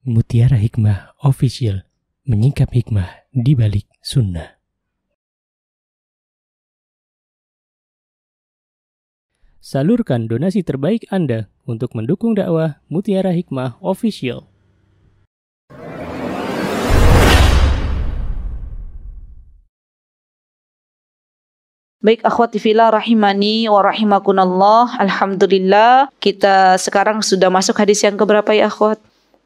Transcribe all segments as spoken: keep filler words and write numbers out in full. Mutiara Hikmah Official, menyingkap hikmah di balik sunnah. Salurkan donasi terbaik Anda untuk mendukung dakwah Mutiara Hikmah Official. Baik akhwati fillah rahimani wa rahimakunallah. Alhamdulillah, kita sekarang sudah masuk hadis yang keberapa ya akhwat?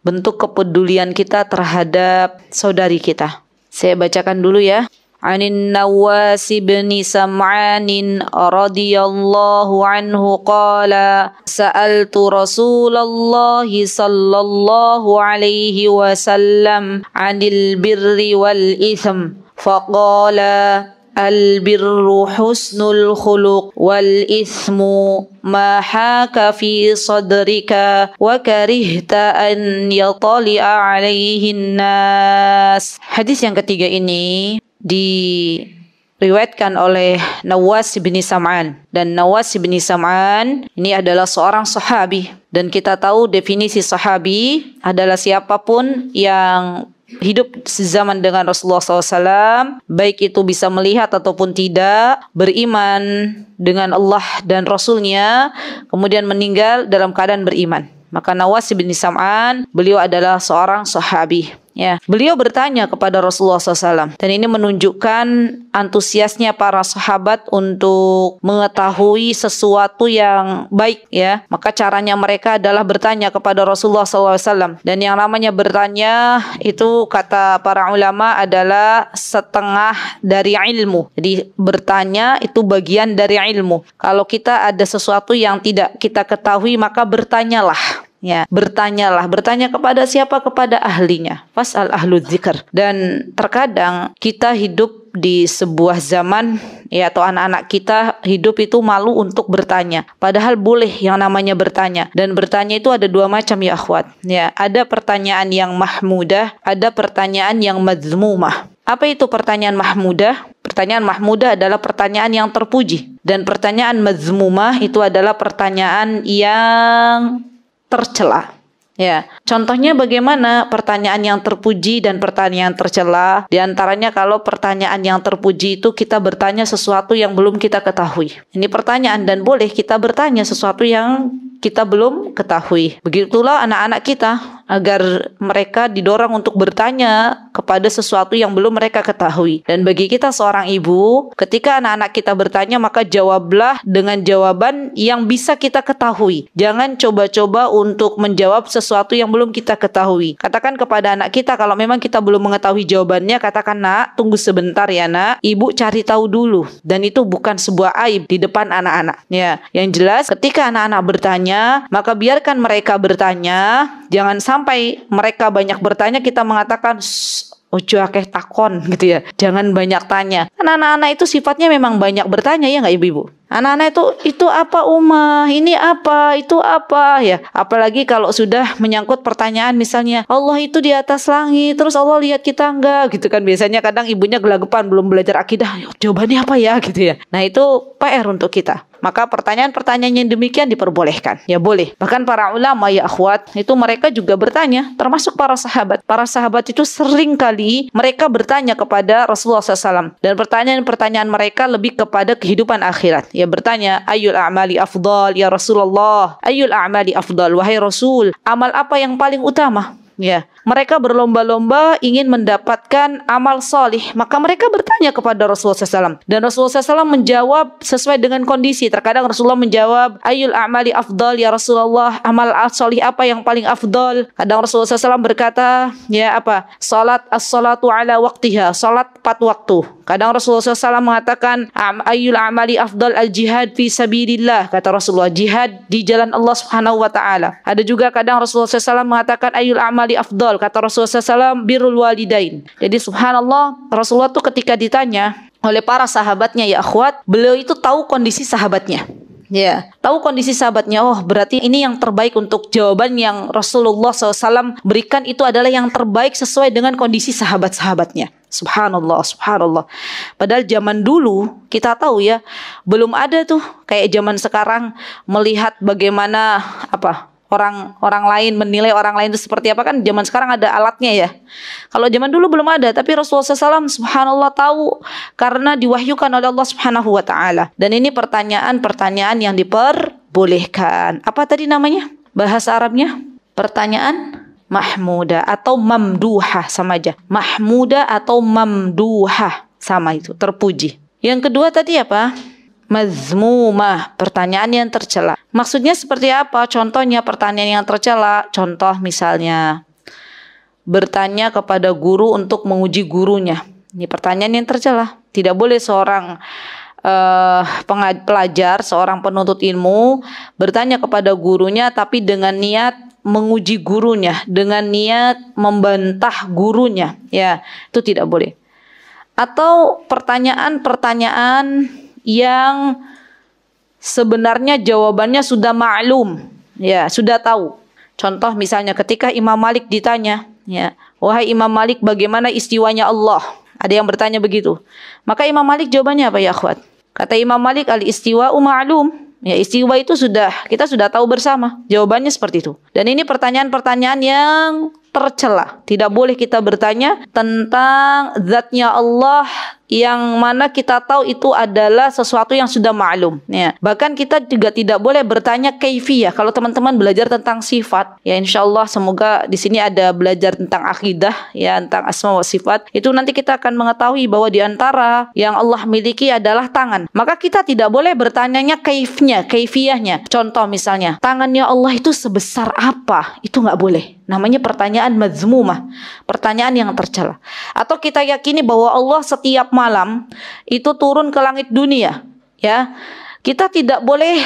Bentuk kepedulian kita terhadap saudari kita. Saya bacakan dulu ya. An-Nawwas bin Sam'an radhiyallahu anhu qala sa'altu Rasulullah sallallahu alaihi wasallam 'anil birri wal itsm faqala al-birru husnul khuluq wal ithmu ma haka fi sadrika wa karihta an yatali'a alaihi nas. Hadis yang ketiga ini diriwayatkan oleh Nawwas bin Sam'an, dan Nawwas bin Sam'an ini adalah seorang sahabi, dan kita tahu definisi sahabi adalah siapapun yang hidup sezaman dengan Rasulullah shallallahu alaihi wasallam, baik itu bisa melihat ataupun tidak, beriman dengan Allah dan Rasulnya, kemudian meninggal dalam keadaan beriman. Maka Nawwas bin Sam'an, beliau adalah seorang sahabi. Ya, beliau bertanya kepada Rasulullah shallallahu alaihi wasallam, dan ini menunjukkan antusiasnya para sahabat untuk mengetahui sesuatu yang baik. Ya, maka caranya mereka adalah bertanya kepada Rasulullah shallallahu alaihi wasallam, dan yang namanya bertanya itu kata para ulama adalah setengah dari ilmu. Jadi bertanya itu bagian dari ilmu. Kalau kita ada sesuatu yang tidak kita ketahui, maka bertanyalah. Ya, bertanyalah, bertanya kepada siapa? Kepada ahlinya. Fas'al ahlu dzikr. Dan terkadang kita hidup di sebuah zaman, ya, atau anak-anak kita hidup itu malu untuk bertanya. Padahal boleh yang namanya bertanya. Dan bertanya itu ada dua macam ya akhwat. Ya, ada pertanyaan yang mahmudah, ada pertanyaan yang madhmumah. Apa itu pertanyaan mahmudah? Pertanyaan mahmudah adalah pertanyaan yang terpuji. Dan pertanyaan madhmumah itu adalah pertanyaan yang tercela. Ya, contohnya bagaimana pertanyaan yang terpuji dan pertanyaan tercela? Di antaranya kalau pertanyaan yang terpuji itu kita bertanya sesuatu yang belum kita ketahui. Ini pertanyaan dan boleh kita bertanya sesuatu yang kita belum ketahui. Begitulah anak-anak kita, agar mereka didorong untuk bertanya kepada sesuatu yang belum mereka ketahui. Dan bagi kita seorang ibu, ketika anak-anak kita bertanya, maka jawablah dengan jawaban yang bisa kita ketahui. Jangan coba-coba untuk menjawab sesuatu yang belum kita ketahui. Katakan kepada anak kita, kalau memang kita belum mengetahui jawabannya, katakan, "Nak, tunggu sebentar ya nak, ibu cari tahu dulu." Dan itu bukan sebuah aib di depan anak-anak. Ya, yang jelas ketika anak-anak bertanya, maka biarkan mereka bertanya. Jangan sampai mereka banyak bertanya kita mengatakan, "Ojo akeh takon," gitu ya. Jangan banyak tanya. Anak-anak itu sifatnya memang banyak bertanya, ya nggak ibu-ibu? Anak-anak itu itu apa Uma? Ini apa? Itu apa? Ya, apalagi kalau sudah menyangkut pertanyaan misalnya, "Allah itu di atas langit, terus Allah lihat kita enggak?" gitu kan. Biasanya kadang ibunya gelagapan belum belajar akidah. Jawabannya apa ya gitu ya. Nah, itu P R untuk kita. Maka pertanyaan-pertanyaan yang demikian diperbolehkan. Ya boleh. Bahkan para ulama ya akhwat, itu mereka juga bertanya, termasuk para sahabat. Para sahabat itu sering kali mereka bertanya kepada Rasulullah shallallahu alaihi wasallam. Dan pertanyaan-pertanyaan mereka lebih kepada kehidupan akhirat. Ya bertanya, "Ayyul a'mali afdal ya Rasulullah? Ayyul a'mali afdal, wahai Rasul, amal apa yang paling utama?" Ya, mereka berlomba-lomba ingin mendapatkan amal solih, maka mereka bertanya kepada Rasulullah shallallahu alaihi wasallam, dan Rasulullah shallallahu alaihi wasallam menjawab sesuai dengan kondisi. Terkadang Rasulullah menjawab, "Ayyul a'mali afdal ya Rasulullah, amal solih apa yang paling afdal?" Kadang Rasulullah shallallahu alaihi wasallam berkata, ya apa, "Salat as-salatu ala waktiha," salat empat waktu. Kadang Rasulullah shallallahu alaihi wasallam mengatakan, "Ayyul a'mali afdal al-jihad fi sabilillah," kata Rasulullah, jihad di jalan Allah subhanahu wa ta'ala. Ada juga kadang Rasulullah shallallahu alaihi wasallam mengatakan, "Ayyul a'mali afdal," kata Rasulullah shallallahu alaihi wasallam, "birrul walidain." Jadi subhanallah, Rasulullah tuh ketika ditanya oleh para sahabatnya ya akhwat, beliau itu tahu kondisi sahabatnya. Ya, tahu kondisi sahabatnya. Oh, berarti ini yang terbaik untuk jawaban yang Rasulullah shallallahu alaihi wasallam berikan itu adalah yang terbaik sesuai dengan kondisi sahabat-sahabatnya. Subhanallah, subhanallah. Padahal zaman dulu kita tahu ya, belum ada tuh kayak zaman sekarang melihat bagaimana apa orang orang lain, menilai orang lain itu seperti apa. Kan zaman sekarang ada alatnya ya. Kalau zaman dulu belum ada, tapi Rasulullah shallallahu alaihi wasallam subhanallah tahu karena diwahyukan oleh Allah subhanahu wa ta'ala. Dan ini pertanyaan-pertanyaan yang diperbolehkan. Apa tadi namanya? Bahasa Arabnya? Pertanyaan mahmuda atau mamduha, sama aja. Mahmuda atau mamduha, sama itu, terpuji. Yang kedua tadi apa? Mazmumah, pertanyaan yang tercela. Maksudnya seperti apa? Contohnya pertanyaan yang tercela. Contoh misalnya bertanya kepada guru untuk menguji gurunya. Ini pertanyaan yang tercela. Tidak boleh seorang uh, pelajar, seorang penuntut ilmu bertanya kepada gurunya tapi dengan niat menguji gurunya, dengan niat membantah gurunya. Ya, itu tidak boleh. Atau pertanyaan-pertanyaan yang sebenarnya jawabannya sudah maklum, ya sudah tahu. Contoh misalnya ketika Imam Malik ditanya, ya, wahai Imam Malik, bagaimana istiwanya Allah? Ada yang bertanya begitu. Maka Imam Malik jawabannya apa ya akhwat? Kata Imam Malik, al-istiwa'u ma'lum. Ya, istiwa itu sudah, kita sudah tahu bersama. Jawabannya seperti itu. Dan ini pertanyaan-pertanyaan yang tercela. Tidak boleh kita bertanya tentang zatnya Allah yang mana kita tahu itu adalah sesuatu yang sudah maklum. Ya. Bahkan kita juga tidak boleh bertanya kaifiyah. Kalau teman-teman belajar tentang sifat, ya insya Allah semoga di sini ada belajar tentang akidah, ya tentang asma wa sifat. Itu nanti kita akan mengetahui bahwa di antara yang Allah miliki adalah tangan. Maka kita tidak boleh bertanyanya kaifnya, kaifiyahnya. Contoh misalnya, tangannya Allah itu sebesar apa? Itu nggak boleh. Namanya pertanyaan mazmumah, pertanyaan yang tercela. Atau kita yakini bahwa Allah setiap malam itu turun ke langit dunia, ya. Kita tidak boleh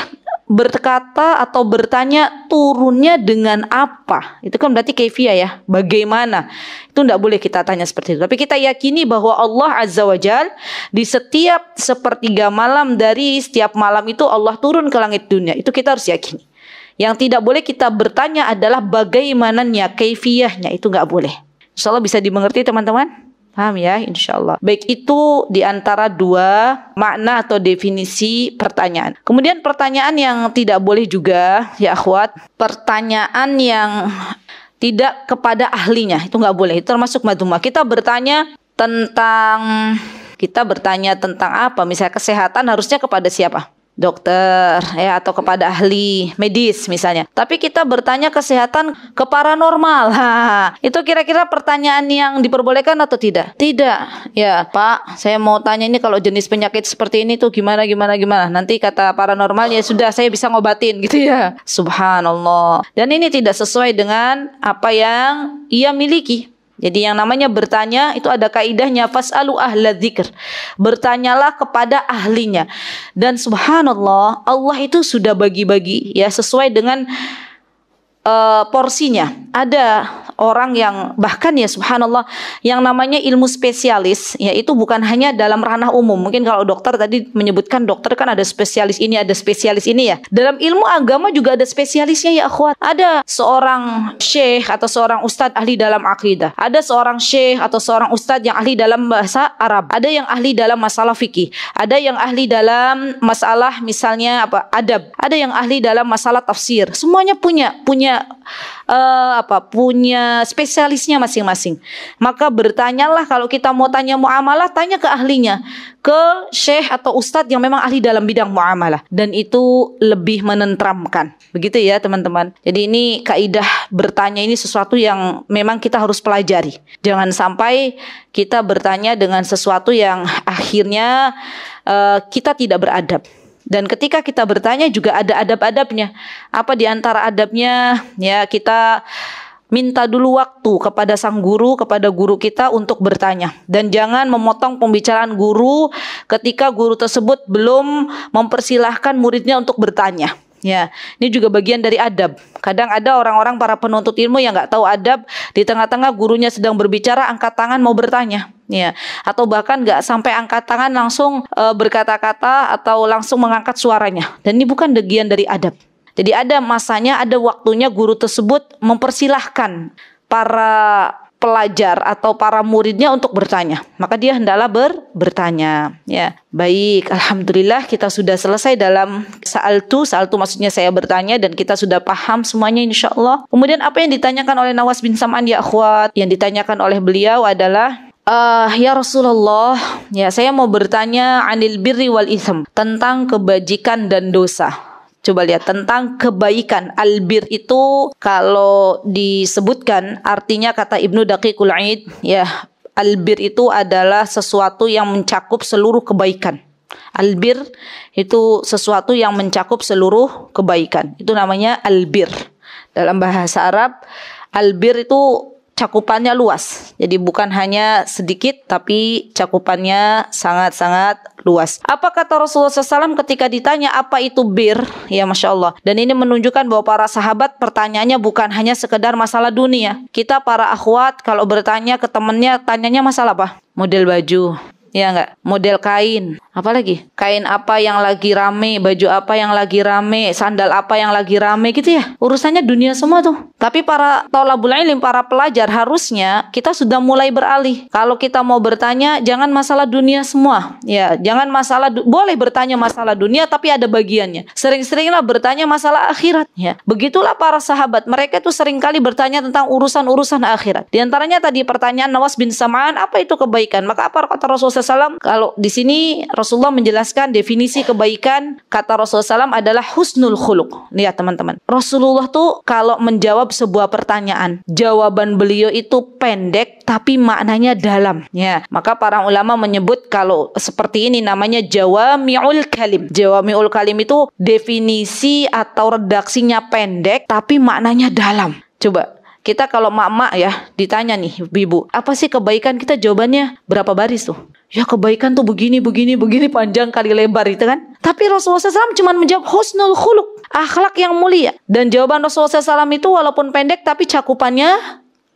berkata atau bertanya turunnya dengan apa. Itu kan berarti kaifiyah ya, bagaimana. Itu tidak boleh kita tanya seperti itu. Tapi kita yakini bahwa Allah Azza wa Jal di setiap sepertiga malam dari setiap malam itu Allah turun ke langit dunia. Itu kita harus yakini. Yang tidak boleh kita bertanya adalah bagaimananya, kaifiyahnya, itu nggak boleh. Insya Allah bisa dimengerti teman-teman? Paham ya, insya Allah. Baik, itu diantara dua makna atau definisi pertanyaan. Kemudian pertanyaan yang tidak boleh juga, ya akhwat, pertanyaan yang tidak kepada ahlinya, itu nggak boleh. Itu termasuk madhumah. Kita bertanya tentang, kita bertanya tentang apa? Misalnya kesehatan harusnya kepada siapa? Dokter ya, atau kepada ahli medis misalnya. Tapi kita bertanya kesehatan ke paranormal. Ha, itu kira-kira pertanyaan yang diperbolehkan atau tidak? Tidak. Ya, Pak, saya mau tanya ini kalau jenis penyakit seperti ini tuh gimana gimana gimana. Nanti kata paranormal ya sudah saya bisa ngobatin gitu ya. Subhanallah. Dan ini tidak sesuai dengan apa yang ia miliki. Jadi yang namanya bertanya itu ada kaidahnya, fas'alu ahla dzikr. Bertanyalah kepada ahlinya. Dan subhanallah, Allah itu sudah bagi-bagi ya sesuai dengan uh, porsinya. Ada orang yang bahkan ya subhanallah yang namanya ilmu spesialis, yaitu bukan hanya dalam ranah umum. Mungkin kalau dokter tadi menyebutkan dokter kan ada spesialis ini, ada spesialis ini ya. Dalam ilmu agama juga ada spesialisnya ya akhwat. Ada seorang syekh atau seorang ustadz ahli dalam akidah. Ada seorang syekh atau seorang ustadz yang ahli dalam bahasa Arab. Ada yang ahli dalam masalah fikih. Ada yang ahli dalam masalah misalnya apa adab. Ada yang ahli dalam masalah tafsir. Semuanya punya punya uh, apa punya spesialisnya masing-masing. Maka bertanyalah, kalau kita mau tanya muamalah, tanya ke ahlinya, ke syekh atau ustadz yang memang ahli dalam bidang muamalah. Dan itu lebih menentramkan. Begitu ya teman-teman. Jadi ini kaidah bertanya ini sesuatu yang memang kita harus pelajari. Jangan sampai kita bertanya dengan sesuatu yang akhirnya uh, kita tidak beradab. Dan ketika kita bertanya juga ada adab-adabnya. Apa diantara adabnya? Ya, kita minta dulu waktu kepada sang guru, kepada guru kita untuk bertanya. Dan jangan memotong pembicaraan guru ketika guru tersebut belum mempersilahkan muridnya untuk bertanya. Ya, ini juga bagian dari adab. Kadang ada orang-orang para penuntut ilmu yang nggak tahu adab, di tengah-tengah gurunya sedang berbicara, angkat tangan mau bertanya. Ya, atau bahkan nggak sampai angkat tangan langsung e, berkata-kata atau langsung mengangkat suaranya. Dan ini bukan bagian dari adab. Jadi ada masanya, ada waktunya guru tersebut mempersilahkan para pelajar atau para muridnya untuk bertanya, maka dia hendaklah ber, bertanya. Ya, baik, alhamdulillah kita sudah selesai dalam sa'altu, sa'altu maksudnya saya bertanya, dan kita sudah paham semuanya insya Allah. Kemudian apa yang ditanyakan oleh Nawas bin Sam'an ya akhwat? Yang ditanyakan oleh beliau adalah, Uh, ya Rasulullah, ya saya mau bertanya anil birri wal itham, tentang kebajikan dan dosa. Coba lihat, tentang kebaikan. Albir itu kalau disebutkan artinya kata Ibnu Daqiqul A'id, ya albir itu adalah sesuatu yang mencakup seluruh kebaikan. Albir itu sesuatu yang mencakup seluruh kebaikan. Itu namanya albir. Dalam bahasa Arab, albir itu cakupannya luas, jadi bukan hanya sedikit tapi cakupannya sangat-sangat luas. Apa kata Rasulullah shallallahu alaihi wasallam ketika ditanya apa itu bir? Ya Masya Allah. Dan ini menunjukkan bahwa para sahabat pertanyaannya bukan hanya sekedar masalah dunia. Kita para akhwat kalau bertanya ke temennya, tanyanya masalah apa? Model baju, ya enggak? Model kain, apalagi? Kain apa yang lagi rame, baju apa yang lagi rame, sandal apa yang lagi rame, gitu ya. Urusannya dunia semua tuh. Tapi para thalabul ilm, para pelajar, harusnya kita sudah mulai beralih. Kalau kita mau bertanya, jangan masalah dunia semua. Ya, jangan masalah, boleh bertanya masalah dunia tapi ada bagiannya. Sering-seringlah bertanya masalah akhirat, ya. Begitulah para sahabat, mereka itu seringkali bertanya tentang urusan-urusan akhirat. Di antaranya tadi pertanyaan Nawas bin Sam'an, apa itu kebaikan? Maka apa kata Rasulullah shallallahu alaihi wasallam? Kalau di sini Rasulullah menjelaskan definisi kebaikan, kata Rasulullah shallallahu alaihi wasallam adalah husnul khuluq. Lihat teman-teman, Rasulullah tuh kalau menjawab sebuah pertanyaan, jawaban beliau itu pendek tapi maknanya dalam. Ya, maka para ulama menyebut kalau seperti ini namanya jawami'ul kalim. Jawami'ul kalim itu definisi atau redaksinya pendek tapi maknanya dalam. Coba kita kalau mak-mak ya ditanya nih ibu, apa sih kebaikan, kita jawabannya berapa baris tuh? Ya kebaikan tuh begini, begini, begini, panjang kali lebar itu kan. Tapi Rasulullah shallallahu alaihi wasallam cuma menjawab husnul khuluq, akhlak yang mulia. Dan jawaban Rasulullah shallallahu alaihi wasallam itu walaupun pendek tapi cakupannya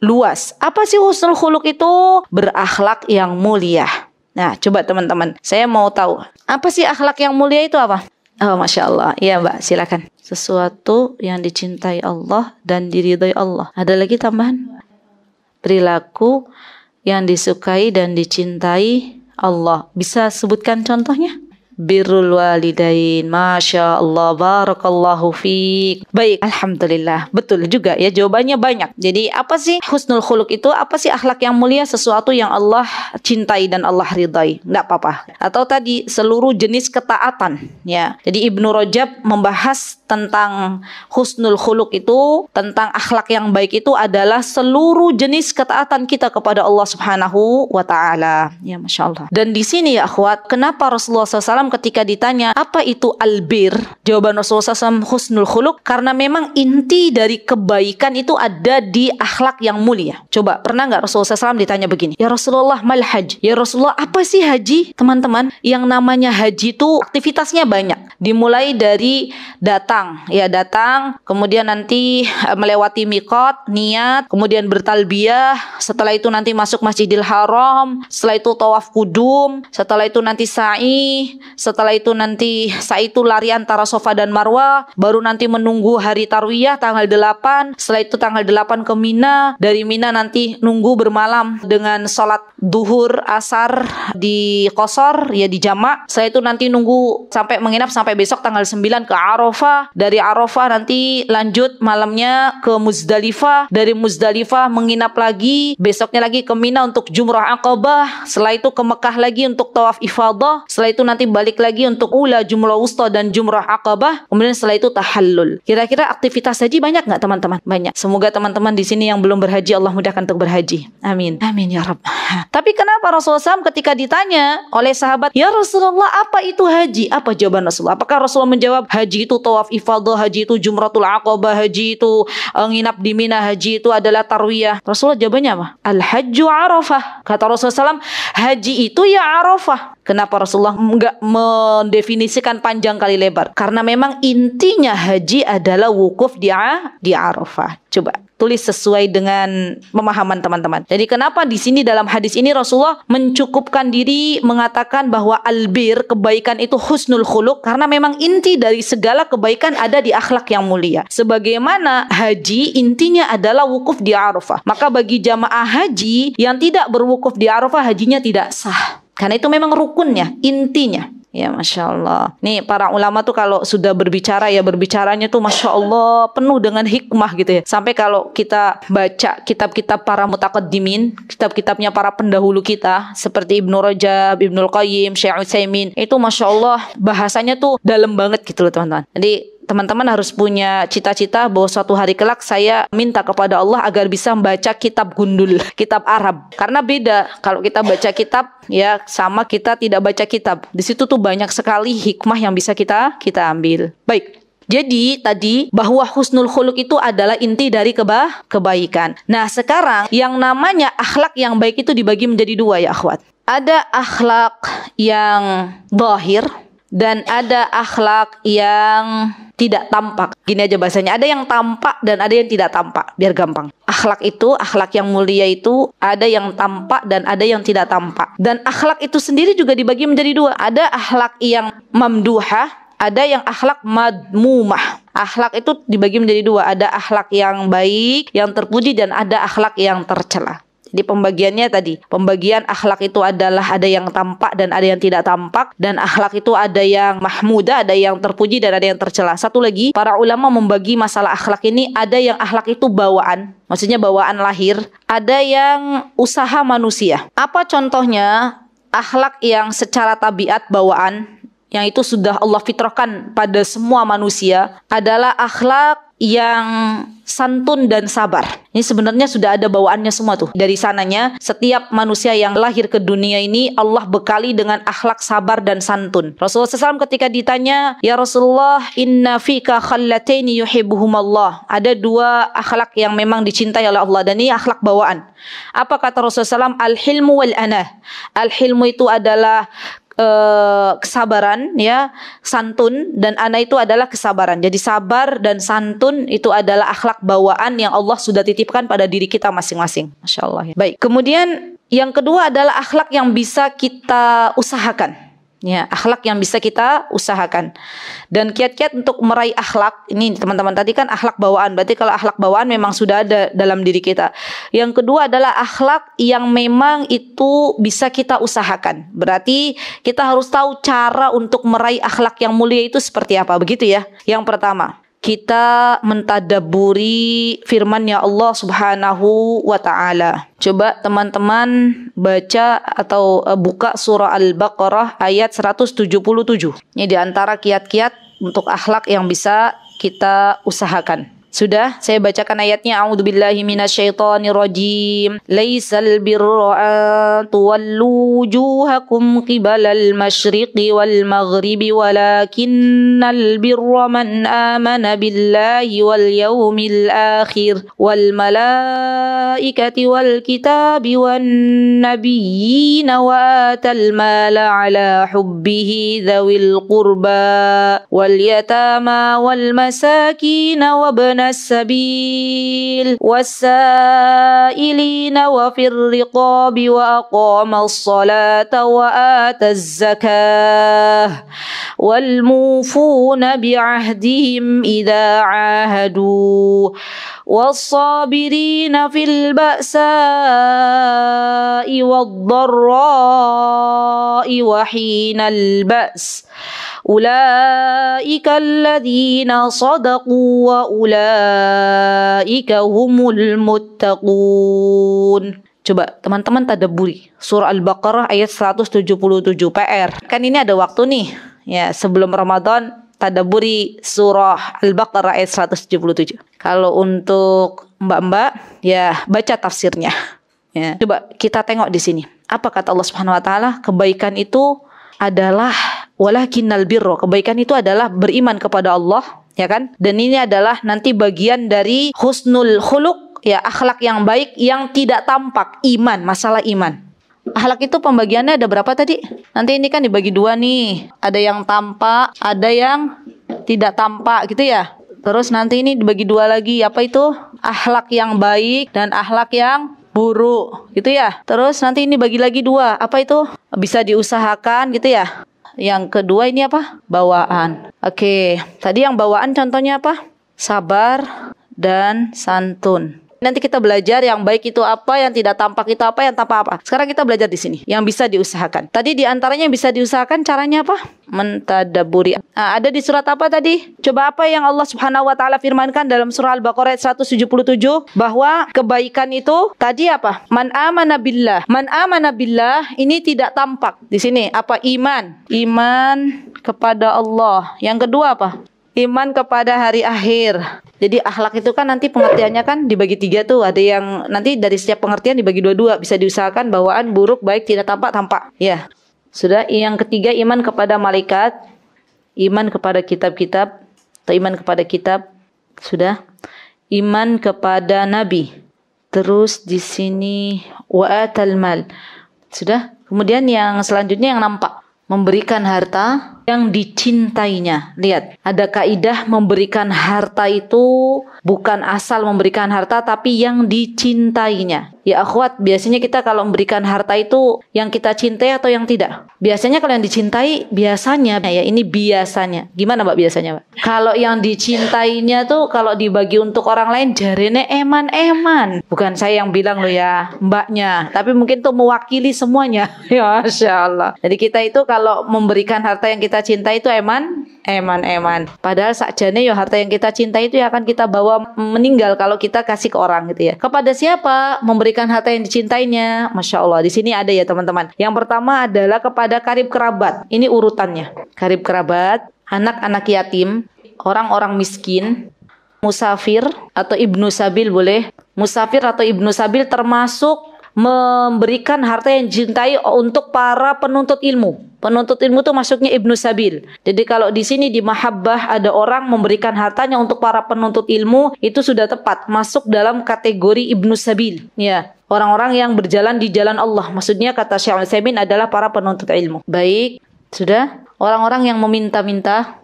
luas. Apa sih husnul khuluq itu? Berakhlak yang mulia. Nah coba teman-teman, saya mau tahu apa sih akhlak yang mulia itu apa? Oh, Masya Allah. Iya Mbak, silakan. Sesuatu yang dicintai Allah dan diridhai Allah. Ada lagi tambahan? Perilaku yang disukai dan dicintai Allah. Bisa sebutkan contohnya? Birrul walidain. Masya Allah. Barakallahu fiik. Baik, alhamdulillah. Betul juga ya, jawabannya banyak. Jadi apa sih husnul khuluq itu? Apa sih akhlak yang mulia? Sesuatu yang Allah cintai dan Allah ridai. Nggak apa-apa. Atau tadi seluruh jenis ketaatan ya. Jadi Ibnu Rojab membahas tentang husnul khuluq itu, tentang akhlak yang baik itu adalah seluruh jenis ketaatan kita kepada Allah Subhanahu wa Ta'ala. Ya Masya Allah. Dan di sini ya akhwat, kenapa Rasulullah shallallahu alaihi wasallam ketika ditanya apa itu albir, jawaban Rasulullah shallallahu alaihi wasallam husnul khuluq, karena memang inti dari kebaikan itu ada di akhlak yang mulia. Coba pernah nggak Rasulullah shallallahu alaihi wasallam ditanya begini, ya Rasulullah mal haji, ya Rasulullah apa sih haji? Teman-teman, yang namanya haji itu aktivitasnya banyak, dimulai dari datang, ya datang, kemudian nanti melewati miqat, niat, kemudian bertalbiyah, setelah itu nanti masuk Masjidil Haram, setelah itu tawaf kudum, setelah itu nanti sa'i, setelah itu nanti sa'i itu lari antara Sofa dan Marwah, baru nanti menunggu hari tarwiyah tanggal delapan, setelah itu tanggal delapan ke Mina, dari Mina nanti nunggu bermalam dengan sholat duhur, asar di qasar, ya di jamak, setelah itu nanti nunggu sampai menginap sampai besok tanggal sembilan ke Arafah, dari Arafah nanti lanjut malamnya ke Muzdalifah, dari Muzdalifah menginap lagi, besoknya lagi ke Mina untuk Jumrah Aqabah, setelah itu ke Mekah lagi untuk tawaf ifadah, setelah itu nanti balik lagi untuk ula, jumrah wusta dan jumrah Aqabah, kemudian setelah itu tahallul. Kira-kira aktivitas haji banyak nggak teman-teman? Banyak. Semoga teman-teman di sini yang belum berhaji Allah mudahkan untuk berhaji. Amin. Amin ya Rabb. Tapi kenapa Rasulullah shallallahu alaihi wasallam ketika ditanya oleh sahabat, ya Rasulullah apa itu haji? Apa jawaban Rasulullah? Apakah Rasulullah menjawab haji itu tawaf ifadah, haji itu jumratul Aqabah, haji itu nginap di Mina, haji itu adalah tarwiyah? Rasulullah jawabannya apa? Al-hajju Arafah. Kata Rasulullah shallallahu alaihi wasallam, haji itu ya Arafah. Kenapa Rasulullah nggak mendefinisikan panjang kali lebar? Karena memang intinya haji adalah wukuf di, di Arafah. Coba tulis sesuai dengan pemahaman teman-teman. Jadi kenapa di sini dalam hadis ini Rasulullah mencukupkan diri mengatakan bahwa albir, kebaikan itu husnul khuluq, karena memang inti dari segala kebaikan ada di akhlak yang mulia. Sebagaimana haji intinya adalah wukuf di Arafah. Maka bagi jamaah haji yang tidak berwukuf di Arafah, hajinya tidak sah. Karena itu memang rukunnya, intinya. Ya Masya Allah. Nih para ulama tuh kalau sudah berbicara ya berbicaranya tuh Masya Allah penuh dengan hikmah gitu ya. Sampai kalau kita baca kitab-kitab para mutaqaddimin, kitab-kitabnya para pendahulu kita seperti Ibnu Rojab, Ibnu Al-Qayyim, Syaikh Utsaimin, itu Masya Allah bahasanya tuh dalam banget gitu loh teman-teman. Jadi teman-teman harus punya cita-cita bahwa suatu hari kelak saya minta kepada Allah agar bisa membaca kitab gundul, kitab Arab. Karena beda kalau kita baca kitab ya sama kita tidak baca kitab. Di situ tuh banyak sekali hikmah yang bisa kita kita ambil. Baik. Jadi tadi bahwa husnul khuluq itu adalah inti dari keba kebaikan. Nah sekarang yang namanya akhlak yang baik itu dibagi menjadi dua ya akhwat. Ada akhlak yang zahir dan ada akhlak yang tidak tampak. Gini aja bahasanya, ada yang tampak dan ada yang tidak tampak, biar gampang. Akhlak itu, akhlak yang mulia itu ada yang tampak dan ada yang tidak tampak. Dan akhlak itu sendiri juga dibagi menjadi dua. Ada akhlak yang mamduhah, ada yang akhlak madmumah. Akhlak itu dibagi menjadi dua. Ada akhlak yang baik, yang terpuji, dan ada akhlak yang tercela. Di pembagiannya tadi, pembagian akhlak itu adalah ada yang tampak dan ada yang tidak tampak, dan akhlak itu ada yang mahmudah, ada yang terpuji dan ada yang tercela. Satu lagi, para ulama membagi masalah akhlak ini, ada yang akhlak itu bawaan, maksudnya bawaan lahir, ada yang usaha manusia. Apa contohnya? Akhlak yang secara tabiat bawaan, yang itu sudah Allah fitrahkan pada semua manusia, adalah akhlak yang santun dan sabar. Ini sebenarnya sudah ada bawaannya semua tuh. Dari sananya, setiap manusia yang lahir ke dunia ini Allah bekali dengan akhlak sabar dan santun. Rasulullah shallallahu alaihi wasallam ketika ditanya, "Ya Rasulullah, inna fika khallataini yuhibbuhumallah." Ada dua akhlak yang memang dicintai oleh Allah, dan ini akhlak bawaan. Apa kata Rasulullah shallallahu alaihi wasallam? Al-hilmu wal-anah. Al-hilmu itu adalah Uh, kesabaran ya, santun, dan ana itu adalah kesabaran. Jadi sabar dan santun itu adalah akhlak bawaan yang Allah sudah titipkan pada diri kita masing-masing. Masya Allah ya. Baik, kemudian yang kedua adalah akhlak yang bisa kita usahakan ya, akhlak yang bisa kita usahakan. Dan kiat-kiat untuk meraih akhlak ini teman-teman, tadi kan akhlak bawaan, berarti kalau akhlak bawaan memang sudah ada dalam diri kita. Yang kedua adalah akhlak yang memang itu bisa kita usahakan. Berarti kita harus tahu cara untuk meraih akhlak yang mulia itu seperti apa, begitu ya. Yang pertama, kita mentadaburi firman-Nya Allah Subhanahu wa taala. Coba teman-teman baca atau buka surah Al-Baqarah ayat seratus tujuh puluh tujuh. Ini di antara kiat-kiat untuk akhlak yang bisa kita usahakan. Sudah saya bacakan ayatnya. A'udzubillahi minasyaitonirrajim. Laisal birru an tuwallu wujuhakum qibalal masyriqi wal maghribi walakinnal birra man amana billahi wal yaumil akhir wal malaikati wal kitabi wan nabiyyin wa atal mala ala hubbihi dzawil qurba wal yatama wal masakin wabna السبيل والسائلين وفي الرقاب وأقام الصلاة وآت الزكاة والموفون بعهدهم إذا عاهدوا والصابرين في البأساء والضراء وحين البأس أولئك الذين صدقوا وأولئك هم المتقون. Coba teman-teman tadaburi surah Al-Baqarah ayat seratus tujuh puluh tujuh. P R, kan ini ada waktu nih ya sebelum Ramadan, tadaburi surah Al-Baqarah ayat seratus tujuh puluh tujuh. Kalau untuk mbak-mbak ya baca tafsirnya ya. Coba kita tengok di sini apa kata Allah Subhanahu wa taala. Kebaikan itu adalah walakinnal birra, kebaikan itu adalah beriman kepada Allah, ya kan? Dan ini adalah nanti bagian dari husnul khuluq, ya akhlak yang baik yang tidak tampak, iman, masalah iman. Akhlak itu pembagiannya ada berapa tadi? Nanti ini kan dibagi dua nih, ada yang tampak, ada yang tidak tampak gitu ya. Terus nanti ini dibagi dua lagi, apa itu? Akhlak yang baik dan akhlak yang buruk, gitu ya. Terus nanti ini bagi lagi dua, apa itu? Bisa diusahakan, gitu ya. Yang kedua ini apa? Bawaan. Oke, tadi yang bawaan contohnya apa? Sabar dan santun. Nanti kita belajar yang baik itu apa, yang tidak tampak itu apa, yang tampak apa. Sekarang kita belajar di sini, yang bisa diusahakan. Tadi di antaranya yang bisa diusahakan caranya apa? Mentadaburi. Nah, ada di surat apa tadi? Coba apa yang Allah Subhanahu wa taala firmankan dalam surah Al-Baqarah seratus tujuh puluh tujuh, bahwa kebaikan itu tadi apa? Man amana billah. Man amana billah ini tidak tampak. Di sini apa? Iman. Iman kepada Allah. Yang kedua apa? Iman kepada hari akhir. Jadi akhlak itu kan nanti pengertiannya kan dibagi tiga tuh. Ada yang nanti dari setiap pengertian dibagi dua-dua. Bisa diusahakan, bawaan, buruk, baik, tidak tampak-tampak. Ya. Sudah. Yang ketiga, iman kepada malaikat. Iman kepada kitab-kitab. Atau iman kepada kitab. Sudah. Iman kepada nabi. Terus di sini wa'atal mal. Sudah. Kemudian yang selanjutnya yang nampak. Memberikan harta yang dicintainya. Lihat, ada kaidah memberikan harta itu bukan asal memberikan harta, tapi yang dicintainya. Ya akhwat, biasanya kita kalau memberikan harta itu yang kita cintai atau yang tidak? Biasanya kalau yang dicintai, biasanya ya ini biasanya. Gimana Mbak biasanya, Mbak? Kalau yang dicintainya tuh kalau dibagi untuk orang lain jarene eman-eman. Bukan saya yang bilang loh ya, Mbaknya. Tapi mungkin tuh mewakili semuanya. Ya masyaallah. Jadi kita itu kalau kalau memberikan harta yang kita cintai itu eman, eman, eman. Padahal sakjane yo harta yang kita cintai itu ya akan kita bawa meninggal kalau kita kasih ke orang gitu ya. Kepada siapa memberikan harta yang dicintainya? Masya Allah, di sini ada ya teman-teman. Yang pertama adalah kepada karib kerabat. Ini urutannya. Karib kerabat, anak-anak yatim, orang-orang miskin, musafir atau ibnu sabil boleh. Musafir atau ibnu sabil termasuk memberikan harta yang dicintai untuk para penuntut ilmu. Penuntut ilmu itu masuknya ibnu sabil. Jadi kalau di sini di mahabbah ada orang memberikan hartanya untuk para penuntut ilmu, itu sudah tepat, masuk dalam kategori ibnu sabil. Ya, orang-orang yang berjalan di jalan Allah. Maksudnya kata Syaikh Utsaimin adalah para penuntut ilmu. Baik, sudah. Orang-orang yang meminta-minta,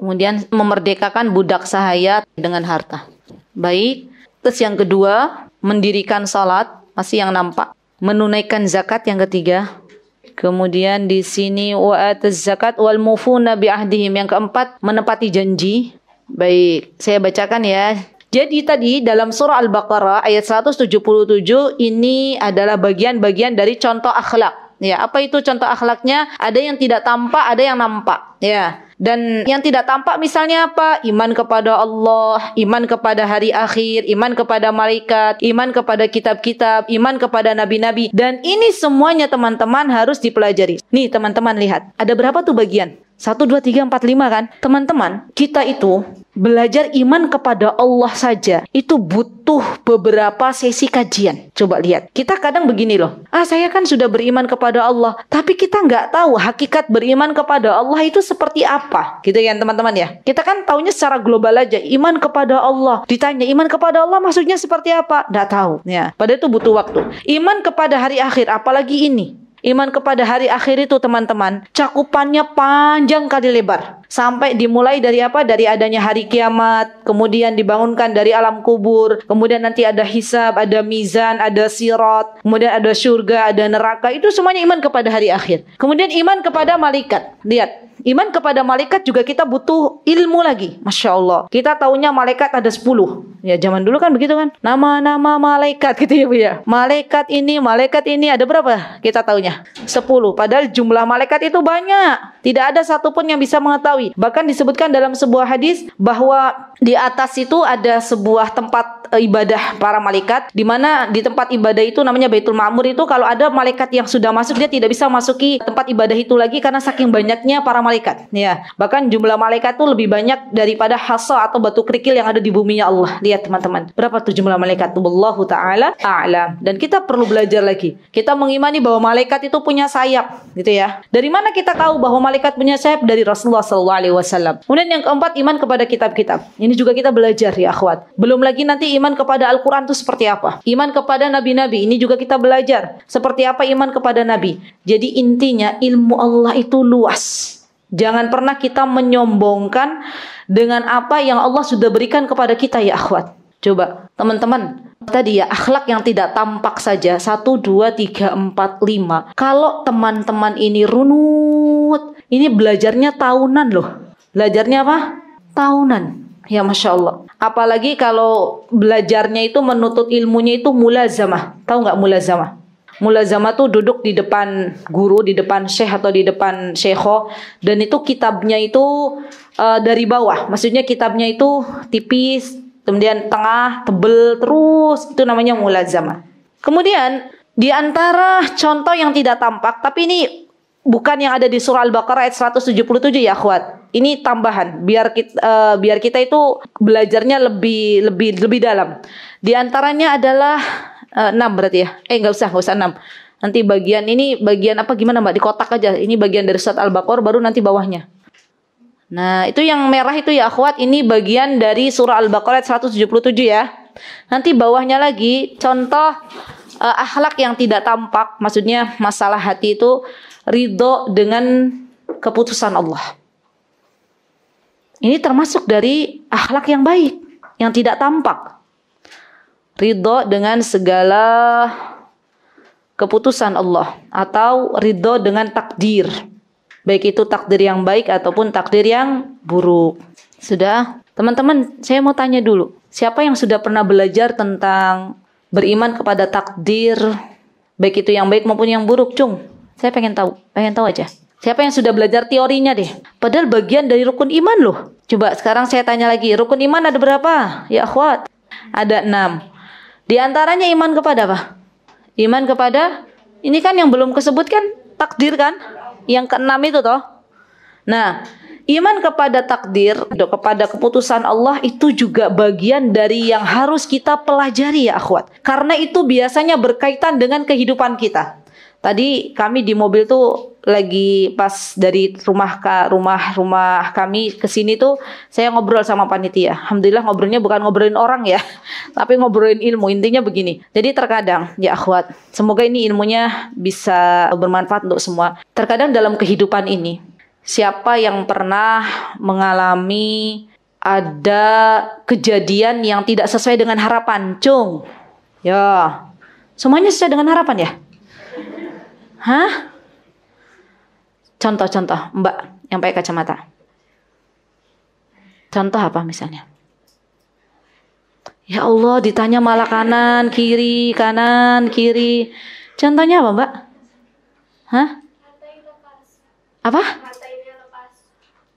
kemudian memerdekakan budak sahaya dengan harta. Baik. Terus yang kedua, mendirikan salat. Masih yang nampak. Menunaikan zakat yang ketiga. Kemudian di sini wa'atuz zakat wal mufuna bi ahdihim. Yang keempat, menepati janji. Baik, saya bacakan ya. Jadi tadi dalam surah Al-Baqarah ayat seratus tujuh puluh tujuh ini adalah bagian-bagian dari contoh akhlak. Ya, apa itu contoh akhlaknya? Ada yang tidak tampak, ada yang nampak. Ya. Dan yang tidak tampak misalnya apa? Iman kepada Allah, iman kepada hari akhir, iman kepada malaikat, iman kepada kitab-kitab, iman kepada nabi-nabi. Dan ini semuanya teman-teman harus dipelajari. Nih teman-teman lihat, ada berapa tuh bagian? satu, dua, tiga, empat, lima kan? Teman-teman, kita itu belajar iman kepada Allah saja itu butuh beberapa sesi kajian. Coba lihat, kita kadang begini loh, ah saya kan sudah beriman kepada Allah, tapi kita nggak tahu hakikat beriman kepada Allah itu seperti apa, gitu ya teman-teman ya. Kita kan taunya secara global aja, iman kepada Allah. Ditanya iman kepada Allah maksudnya seperti apa, nggak tahu ya. Padahal itu butuh waktu. Iman kepada hari akhir, apalagi ini. Iman kepada hari akhir itu teman-teman, cakupannya panjang kali lebar. Sampai dimulai dari apa? Dari adanya hari kiamat, kemudian dibangunkan dari alam kubur, kemudian nanti ada hisab, ada mizan, ada sirat, kemudian ada surga, ada neraka. Itu semuanya iman kepada hari akhir. Kemudian iman kepada malaikat. Lihat, iman kepada malaikat juga kita butuh ilmu lagi. Masya Allah, kita taunya malaikat ada sepuluh. Ya zaman dulu kan begitu kan, nama-nama malaikat gitu ya Bu ya. Malaikat ini, malaikat ini ada berapa? Kita taunya sepuluh. Padahal jumlah malaikat itu banyak. Tidak ada satupun yang bisa mengetahui. Bahkan disebutkan dalam sebuah hadis bahwa di atas itu ada sebuah tempat ibadah para malaikat, di mana di tempat ibadah itu namanya Baitul Ma'mur. Itu kalau ada malaikat yang sudah masuk, dia tidak bisa masuki tempat ibadah itu lagi karena saking banyaknya para malaikat. Ya, bahkan jumlah malaikat itu lebih banyak daripada hasa atau batu kerikil yang ada di buminya Allah. Lihat teman-teman, berapa tuh jumlah malaikat? Wallahu ta'ala a'lam. Dan kita perlu belajar lagi. Kita mengimani bahwa malaikat itu punya sayap, gitu ya. Dari mana kita tahu bahwa malaikat punya sayap? Dari Rasulullah shallallahu alaihi wasallam. Kemudian yang keempat, iman kepada kitab-kitab. Ini juga kita belajar ya akhwat. Belum lagi nanti iman kepada Al-Quran itu seperti apa. Iman kepada nabi-nabi, ini juga kita belajar. Seperti apa iman kepada nabi. Jadi intinya ilmu Allah itu luas. Jangan pernah kita menyombongkan dengan apa yang Allah sudah berikan kepada kita, ya akhwat. Coba teman-teman, tadi ya akhlak yang tidak tampak saja, satu, dua, tiga, empat, lima. Kalau teman-teman ini runut, ini belajarnya tahunan loh. Belajarnya apa? Tahunan. Ya Masya Allah. Apalagi kalau belajarnya itu menuntut ilmunya itu mulazamah. Tahu nggak mulazamah? Mulazamah tuh duduk di depan guru, di depan syekh atau di depan syekho, dan itu kitabnya itu uh, dari bawah. Maksudnya kitabnya itu tipis, kemudian tengah, tebel, terus. Itu namanya mulazamah. Kemudian di antara contoh yang tidak tampak, tapi ini bukan yang ada di surah Al-Baqarah ayat seratus tujuh puluh tujuh ya akhwat. Ini tambahan biar kita, uh, biar kita itu belajarnya lebih lebih lebih dalam. Di antaranya adalah enam berarti ya. Eh nggak usah, nggak usah enam. Nanti bagian ini bagian apa gimana Mbak? Di kotak aja. Ini bagian dari surat Al-Baqarah, baru nanti bawahnya. Nah, itu yang merah itu ya akhwat, ini bagian dari surah Al-Baqarah seratus tujuh puluh tujuh ya. Nanti bawahnya lagi contoh eh, akhlak yang tidak tampak, maksudnya masalah hati itu ridho dengan keputusan Allah. Ini termasuk dari akhlak yang baik, yang tidak tampak. Ridho dengan segala keputusan Allah, atau ridho dengan takdir, baik itu takdir yang baik ataupun takdir yang buruk. Sudah? Teman-teman, saya mau tanya dulu, siapa yang sudah pernah belajar tentang beriman kepada takdir, baik itu yang baik maupun yang buruk? Cung, saya pengen tahu, pengen tahu aja. Siapa yang sudah belajar teorinya deh? Padahal bagian dari rukun iman loh. Coba sekarang saya tanya lagi, rukun iman ada berapa? Ya akhwat, ada enam. Di antaranya iman kepada apa? Iman kepada, ini kan yang belum kesebut kan, takdir kan? Yang keenam itu toh. Nah, iman kepada takdir, kepada keputusan Allah itu juga bagian dari yang harus kita pelajari ya akhwat. Karena itu biasanya berkaitan dengan kehidupan kita. Tadi kami di mobil tuh lagi pas dari rumah ke rumah rumah kami ke sini tuh saya ngobrol sama panitia. Alhamdulillah ngobrolnya bukan ngobrolin orang ya, tapi ngobrolin ilmu. Intinya begini. Jadi terkadang ya akhwat, semoga ini ilmunya bisa bermanfaat untuk semua. Terkadang dalam kehidupan ini, siapa yang pernah mengalami ada kejadian yang tidak sesuai dengan harapan, Cung? Ya. Semuanya sesuai dengan harapan ya? Hah? Contoh-contoh, Mbak yang pakai kacamata. Contoh apa misalnya? Ya Allah, ditanya malah kanan, kiri, kanan, kiri. Contohnya apa, Mbak? Hah? Apa?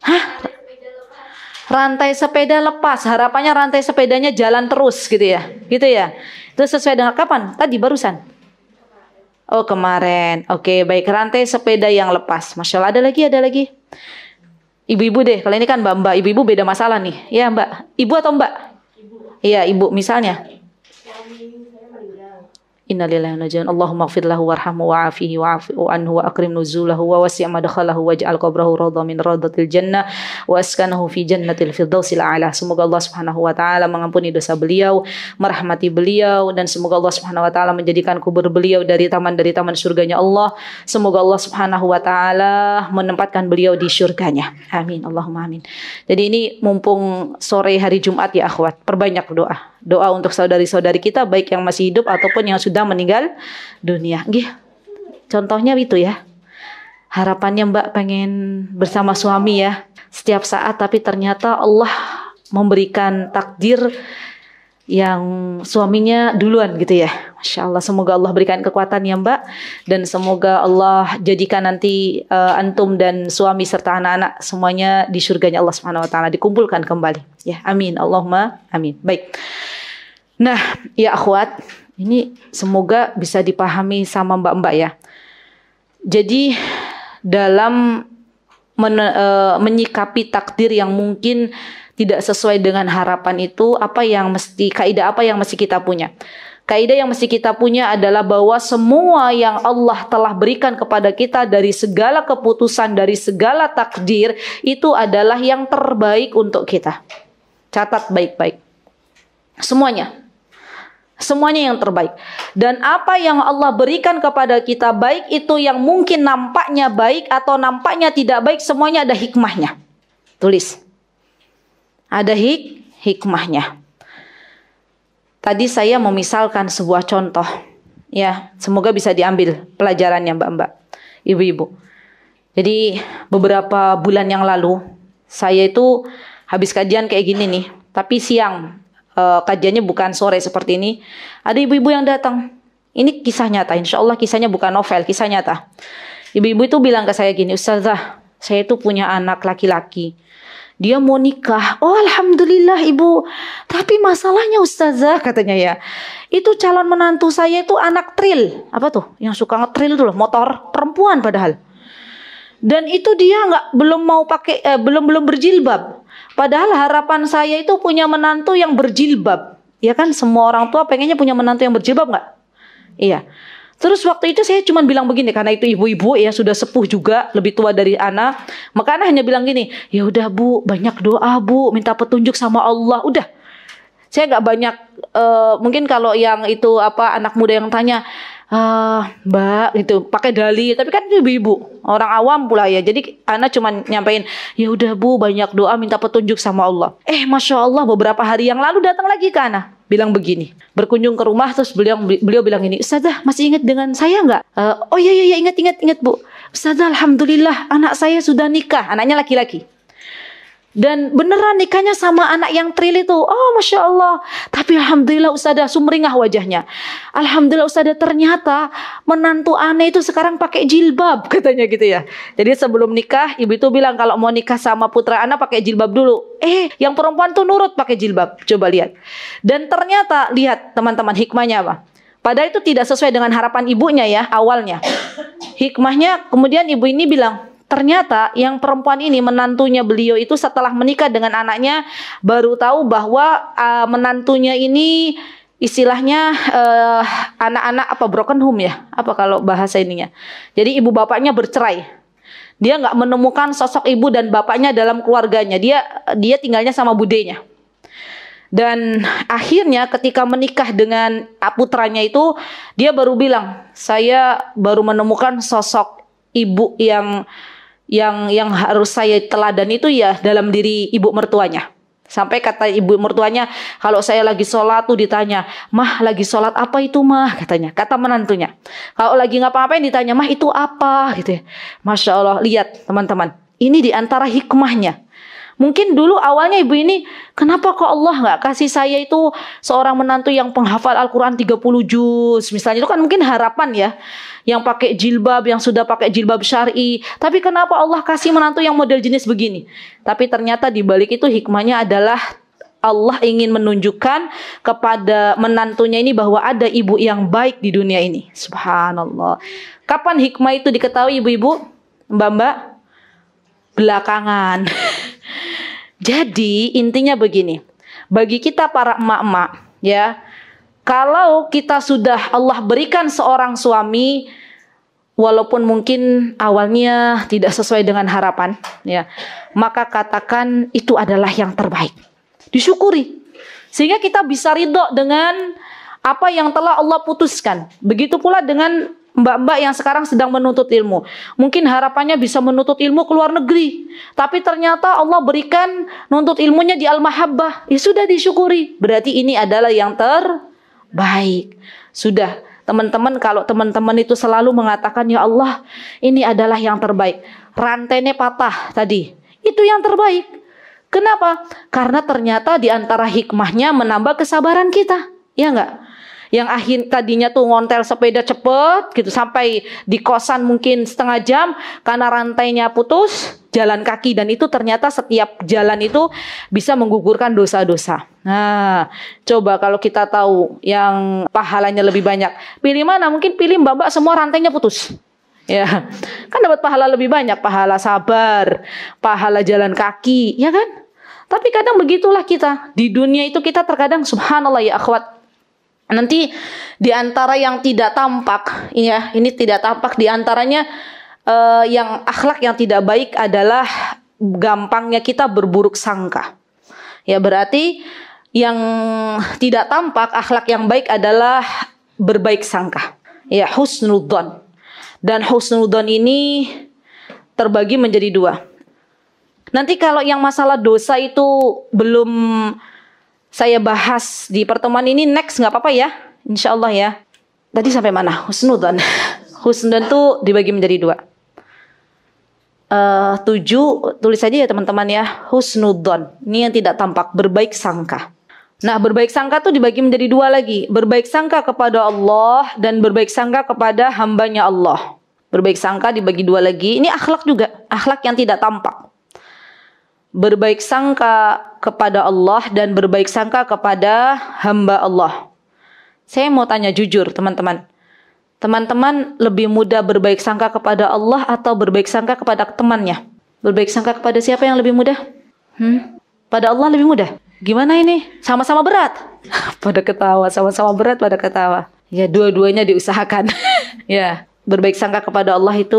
Hah? Rantai sepeda lepas. Harapannya rantai sepedanya jalan terus gitu ya. Gitu ya. Itu sesuai dengan kapan? Tadi barusan. Oh kemarin, oke baik, rantai sepeda yang lepas. Masya Allah, ada lagi, ada lagi. Ibu-ibu deh, kalau ini kan mbak-mbak, ibu-ibu beda masalah nih. Ya mbak, ibu atau mbak? Iya ibu. Ibu misalnya. Innalillahi wa inna ilaihi raji'un. Allahumma ighfir lahu warhamhu wa'afihi wa'afu anhu wa akrim nuzulahu wa wasi' madkhalahu waj'al qabrahu radha min radhatil jannah wa askanahu fi jannatil firdausil a'la. Semoga Allah Subhanahu wa taala mengampuni dosa beliau, merahmati beliau, dan semoga Allah Subhanahu wa taala menjadikan kubur beliau dari taman dari taman surganya Allah. Semoga Allah Subhanahu wa taala menempatkan beliau di surganya. Amin. Allahumma amin. Jadi ini mumpung sore hari Jumat ya akhwat, perbanyak doa. Doa untuk saudari-saudari kita, baik yang masih hidup ataupun yang sudah meninggal dunia. Gih, contohnya itu ya. Harapannya Mbak pengen bersama suami ya setiap saat, tapi ternyata Allah memberikan takdir yang suaminya duluan gitu ya. Masya Allah, semoga Allah berikan kekuatan ya Mbak, dan semoga Allah jadikan nanti uh, antum dan suami serta anak-anak semuanya di surganya Allah Subhanahu wa taala, dikumpulkan kembali. Ya, amin. Allahumma amin. Baik. Nah, ya akhwat, ini semoga bisa dipahami sama mbak-mbak ya. Jadi dalam men e, menyikapi takdir yang mungkin tidak sesuai dengan harapan itu, apa yang mesti, kaidah apa yang mesti kita punya? Kaidah yang mesti kita punya adalah bahwa semua yang Allah telah berikan kepada kita dari segala keputusan, dari segala takdir, itu adalah yang terbaik untuk kita. Catat baik-baik. Semuanya. Semuanya yang terbaik. Dan apa yang Allah berikan kepada kita, baik itu yang mungkin nampaknya baik atau nampaknya tidak baik, semuanya ada hikmahnya. Tulis. Ada hik hikmahnya. Tadi saya memisalkan sebuah contoh. Ya, semoga bisa diambil pelajarannya mbak-mbak, ibu-ibu. Jadi beberapa bulan yang lalu, saya itu habis kajian kayak gini nih, tapi siang. Uh, kajiannya bukan sore seperti ini. Ada ibu-ibu yang datang. Ini kisah nyata, insya Allah kisahnya bukan novel, kisah nyata. Ibu-ibu itu bilang ke saya gini, Ustazah, saya itu punya anak laki-laki, dia mau nikah. Oh Alhamdulillah ibu, tapi masalahnya Ustazah, katanya ya, itu calon menantu saya itu anak tril. Apa tuh? Yang suka ngetril tuh loh, motor, perempuan padahal. Dan itu dia nggak belum mau pakai, eh, belum belum berjilbab. Padahal harapan saya itu punya menantu yang berjilbab. Ya kan, semua orang tua pengennya punya menantu yang berjilbab nggak? Iya. Terus waktu itu saya cuma bilang begini, karena itu ibu-ibu ya sudah sepuh juga, lebih tua dari Ana. Maka Ana hanya bilang gini, ya udah bu, banyak doa bu, minta petunjuk sama Allah, udah. Saya nggak banyak, uh, mungkin kalau yang itu apa anak muda yang tanya, ah, mbak gitu pakai dalil, tapi kan itu ibu-ibu orang awam pula ya. Jadi Ana cuma nyampain, ya udah bu, banyak doa minta petunjuk sama Allah. Eh masya Allah, beberapa hari yang lalu datang lagi ke Ana bilang begini, berkunjung ke rumah, terus beliau beliau bilang ini, Ustazah masih ingat dengan saya nggak? E, oh iya iya ingat ingat ingat bu. Ustazah Alhamdulillah anak saya sudah nikah, anaknya laki-laki. Dan beneran nikahnya sama anak yang tril itu. Oh masya Allah. Tapi Alhamdulillah Ustazah, sumringah wajahnya. Alhamdulillah Ustazah, ternyata menantu aneh itu sekarang pakai jilbab, katanya gitu ya. Jadi sebelum nikah, ibu itu bilang kalau mau nikah sama putra anak pakai jilbab dulu. Eh yang perempuan tuh nurut pakai jilbab. Coba lihat. Dan ternyata lihat teman-teman hikmahnya apa. Padahal itu tidak sesuai dengan harapan ibunya ya awalnya. Hikmahnya kemudian ibu ini bilang, ternyata yang perempuan ini menantunya beliau itu setelah menikah dengan anaknya baru tahu bahwa uh, menantunya ini istilahnya anak-anak uh, apa broken home ya, apa kalau bahasa ininya. Jadi ibu bapaknya bercerai. Dia nggak menemukan sosok ibu dan bapaknya dalam keluarganya. Dia dia tinggalnya sama budenya. Dan akhirnya ketika menikah dengan putranya itu, dia baru bilang, "Saya baru menemukan sosok ibu yang yang yang harus saya teladani itu ya dalam diri ibu mertuanya." Sampai kata ibu mertuanya, kalau saya lagi sholat tuh ditanya, "Mah lagi sholat apa itu mah?" katanya, kata menantunya. Kalau lagi ngapa-ngapain ditanya, "Mah itu apa?" gitu ya. Masya Allah, lihat teman-teman, ini diantara hikmahnya. Mungkin dulu awalnya ibu ini, kenapa kok Allah nggak kasih saya itu seorang menantu yang penghafal Al-Quran tiga puluh juz. Misalnya itu kan mungkin harapan ya. Yang pakai jilbab, yang sudah pakai jilbab syar'i. Tapi kenapa Allah kasih menantu yang model jenis begini? Tapi ternyata dibalik itu hikmahnya adalah Allah ingin menunjukkan kepada menantunya ini bahwa ada ibu yang baik di dunia ini. Subhanallah. Kapan hikmah itu diketahui ibu-ibu, mbak-mbak? Belakangan. Jadi intinya begini, bagi kita para emak-emak ya, kalau kita sudah Allah berikan seorang suami, walaupun mungkin awalnya tidak sesuai dengan harapan ya, maka katakan itu adalah yang terbaik, disyukuri, sehingga kita bisa ridho dengan apa yang telah Allah putuskan. Begitu pula dengan mbak-mbak yang sekarang sedang menuntut ilmu. Mungkin harapannya bisa menuntut ilmu ke luar negeri, tapi ternyata Allah berikan nuntut ilmunya di Al-Mahabbah. Ya sudah, disyukuri. Berarti ini adalah yang terbaik. Sudah, teman-teman, kalau teman-teman itu selalu mengatakan, "Ya Allah, ini adalah yang terbaik." Rantainya patah tadi. Itu yang terbaik. Kenapa? Karena ternyata di antara hikmahnya menambah kesabaran kita. Ya enggak? Yang akhir tadinya tuh ngontel sepeda cepet gitu, sampai di kosan mungkin setengah jam, karena rantainya putus, jalan kaki. Dan itu ternyata setiap jalan itu bisa menggugurkan dosa-dosa. Nah, coba kalau kita tahu yang pahalanya lebih banyak, pilih mana? Mungkin pilih mbak-mbak semua rantainya putus. Ya, kan dapat pahala lebih banyak, pahala sabar, pahala jalan kaki, ya kan? Tapi kadang begitulah kita, di dunia itu kita terkadang subhanallah ya akhwat. Nanti diantara yang tidak tampak, ya, ini tidak tampak diantaranya eh, yang akhlak yang tidak baik adalah gampangnya kita berburuk sangka. Ya berarti yang tidak tampak, akhlak yang baik adalah berbaik sangka. Ya, husnudzon. Dan husnudzon ini terbagi menjadi dua. Nanti kalau yang masalah dosa itu belum saya bahas di pertemuan ini, next nggak apa-apa ya, insya Allah ya. Tadi sampai mana? Husnudzon. Husnudzon itu dibagi menjadi dua. Uh, tujuh, tulis aja ya teman-teman ya, husnudzon, ini yang tidak tampak, berbaik sangka. Nah, berbaik sangka tuh dibagi menjadi dua lagi, berbaik sangka kepada Allah dan berbaik sangka kepada hambanya Allah. Berbaik sangka dibagi dua lagi, ini akhlak juga, akhlak yang tidak tampak. Berbaik sangka kepada Allah dan berbaik sangka kepada hamba Allah. Saya mau tanya jujur teman-teman, teman-teman lebih mudah berbaik sangka kepada Allah atau berbaik sangka kepada temannya? Berbaik sangka kepada siapa yang lebih mudah? Hmm? Pada Allah lebih mudah? Gimana ini? Sama-sama berat. Pada ketawa, sama-sama berat pada ketawa. Ya, dua-duanya diusahakan. Ya, berbaik sangka kepada Allah itu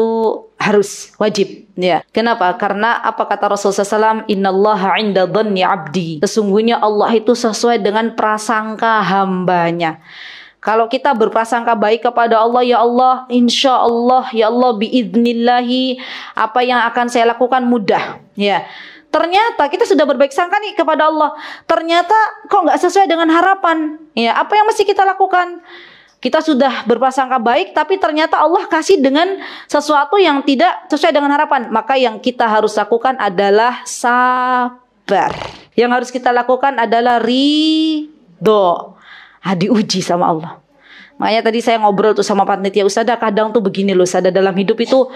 harus, wajib. Ya, kenapa? Karena apa kata Rasulullah shallallahu alaihi wasallam? Innallaha 'inda dhanni 'abdi. Sesungguhnya Allah itu sesuai dengan prasangka hambanya. Kalau kita berprasangka baik kepada Allah, ya Allah, insya Allah, ya Allah, biidnillahi, apa yang akan saya lakukan mudah. Ya, ternyata kita sudah berbaik sangka nih kepada Allah, ternyata kok nggak sesuai dengan harapan. Ya, apa yang mesti kita lakukan? Kita sudah berprasangka baik, tapi ternyata Allah kasih dengan sesuatu yang tidak sesuai dengan harapan. Maka yang kita harus lakukan adalah sabar. Yang harus kita lakukan adalah ridho. Ah, diuji sama Allah. Makanya tadi saya ngobrol tuh sama panitia, Ustazah kadang tuh begini loh Ustazah, dalam hidup itu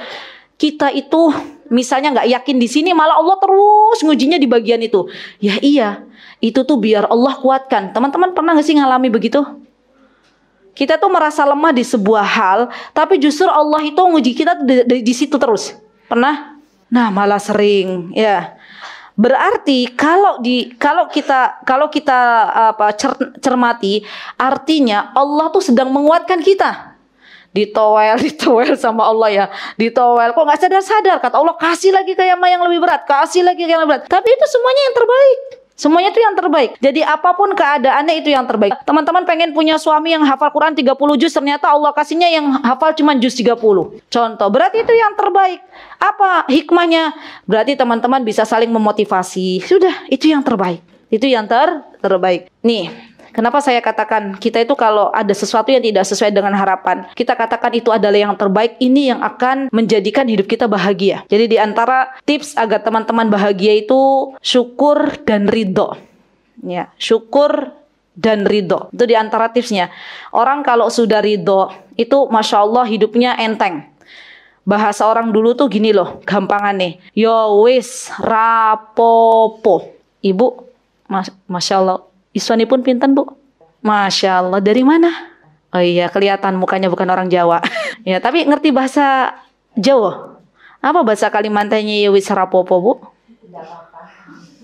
kita itu misalnya nggak yakin di sini, malah Allah terus ngujinya di bagian itu. Ya iya, itu tuh biar Allah kuatkan. Teman-teman pernah nggak sih ngalami begitu? Kita tuh merasa lemah di sebuah hal, tapi justru Allah itu nguji kita di, di, di situ terus. Pernah? Nah, malah sering ya. Berarti kalau di kalau kita kalau kita apa cer, cermati, artinya Allah tuh sedang menguatkan kita. Ditowel, ditowel sama Allah ya. Ditowel, kok nggak sadar-sadar, kata Allah kasih lagi kayak yang lebih berat, kasih lagi kayak yang lebih berat. Tapi itu semuanya yang terbaik. Semuanya itu yang terbaik. Jadi apapun keadaannya itu yang terbaik. Teman-teman pengen punya suami yang hafal Quran tiga puluh juz, ternyata Allah kasihnya yang hafal cuma juz tiga puluh. Contoh, berarti itu yang terbaik. Apa hikmahnya? Berarti teman-teman bisa saling memotivasi. Sudah, itu yang terbaik. Itu yang ter terbaik. Nih, kenapa saya katakan kita itu kalau ada sesuatu yang tidak sesuai dengan harapan, kita katakan itu adalah yang terbaik, ini yang akan menjadikan hidup kita bahagia. Jadi di antara tips agar teman-teman bahagia itu syukur dan ridho. Ya, syukur dan ridho. Itu di antara tipsnya. Orang kalau sudah ridho, itu Masya Allah hidupnya enteng. Bahasa orang dulu tuh gini loh, gampangan nih. Yo wis rapopo. Ibu, mas Masya Allah. Iswani pun pinten Bu. Masya Allah, dari mana? Oh iya, kelihatan mukanya bukan orang Jawa. Ya, tapi ngerti bahasa Jawa? Apa bahasa Kalimantannya? Wis rapopo Bu?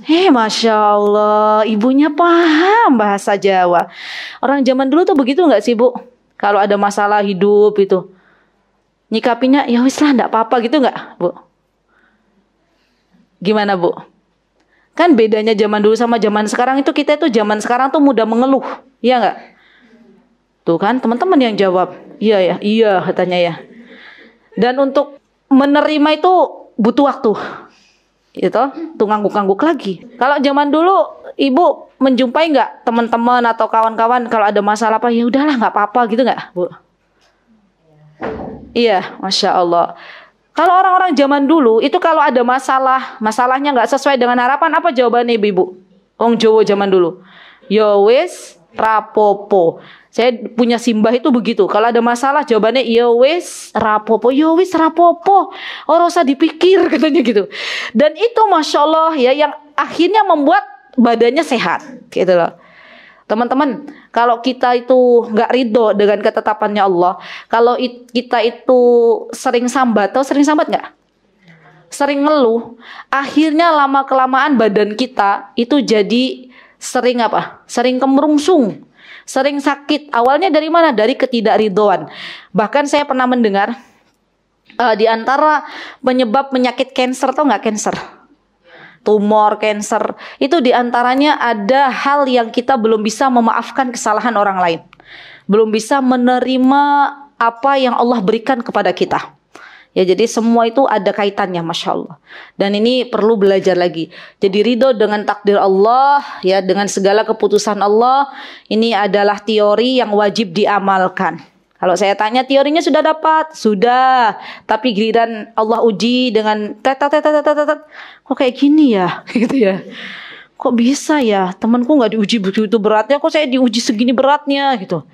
Hei, Masya Allah, ibunya paham bahasa Jawa. Orang zaman dulu tuh begitu nggak sih Bu? Kalau ada masalah hidup itu, nyikapinya ya wis lah, nggak apa-apa gitu nggak Bu? Gimana Bu? Kan bedanya zaman dulu sama zaman sekarang itu, kita itu zaman sekarang tuh mudah mengeluh, iya nggak? Tuh kan teman-teman yang jawab, iya ya, iya katanya ya. Dan untuk menerima itu butuh waktu, itu tuh ngangguk-ngangguk lagi. Kalau zaman dulu ibu menjumpai nggak teman-teman atau kawan-kawan kalau ada masalah apa, ya udahlah nggak apa-apa gitu nggak Bu? Iya, Masya Allah. Kalau orang-orang zaman dulu itu kalau ada masalah, masalahnya nggak sesuai dengan harapan, apa jawabannya ibu-ibu? Wong Jawa zaman dulu, yo wis rapopo. Saya punya simbah itu begitu. Kalau ada masalah jawabannya yo wis rapopo, yo wis rapopo. Ora usah dipikir katanya gitu. Dan itu Masya Allah ya, yang akhirnya membuat badannya sehat, gitu loh. Teman-teman, kalau kita itu nggak ridho dengan ketetapannya Allah, kalau it, kita itu sering sambat, tau sering sambat nggak? Sering ngeluh, akhirnya lama-kelamaan badan kita itu jadi sering apa? Sering kemrungsung, sering sakit. Awalnya dari mana? Dari ketidakridhoan. Bahkan saya pernah mendengar uh, di antara penyebab penyakit kanker, tau nggak kanker? tumor, kanker, itu diantaranya ada hal yang kita belum bisa memaafkan kesalahan orang lain, belum bisa menerima apa yang Allah berikan kepada kita. Ya, jadi semua itu ada kaitannya, Masya Allah. Dan ini perlu belajar lagi. Jadi ridho dengan takdir Allah, ya, dengan segala keputusan Allah. Ini adalah teori yang wajib diamalkan. Kalau saya tanya, teorinya sudah dapat? Sudah. Tapi giliran Allah uji dengan tet tet tet tet tet, kok kayak gini ya, gitu ya. Kok bisa ya, temanku nggak diuji begitu beratnya, kok saya diuji segini beratnya, gitu.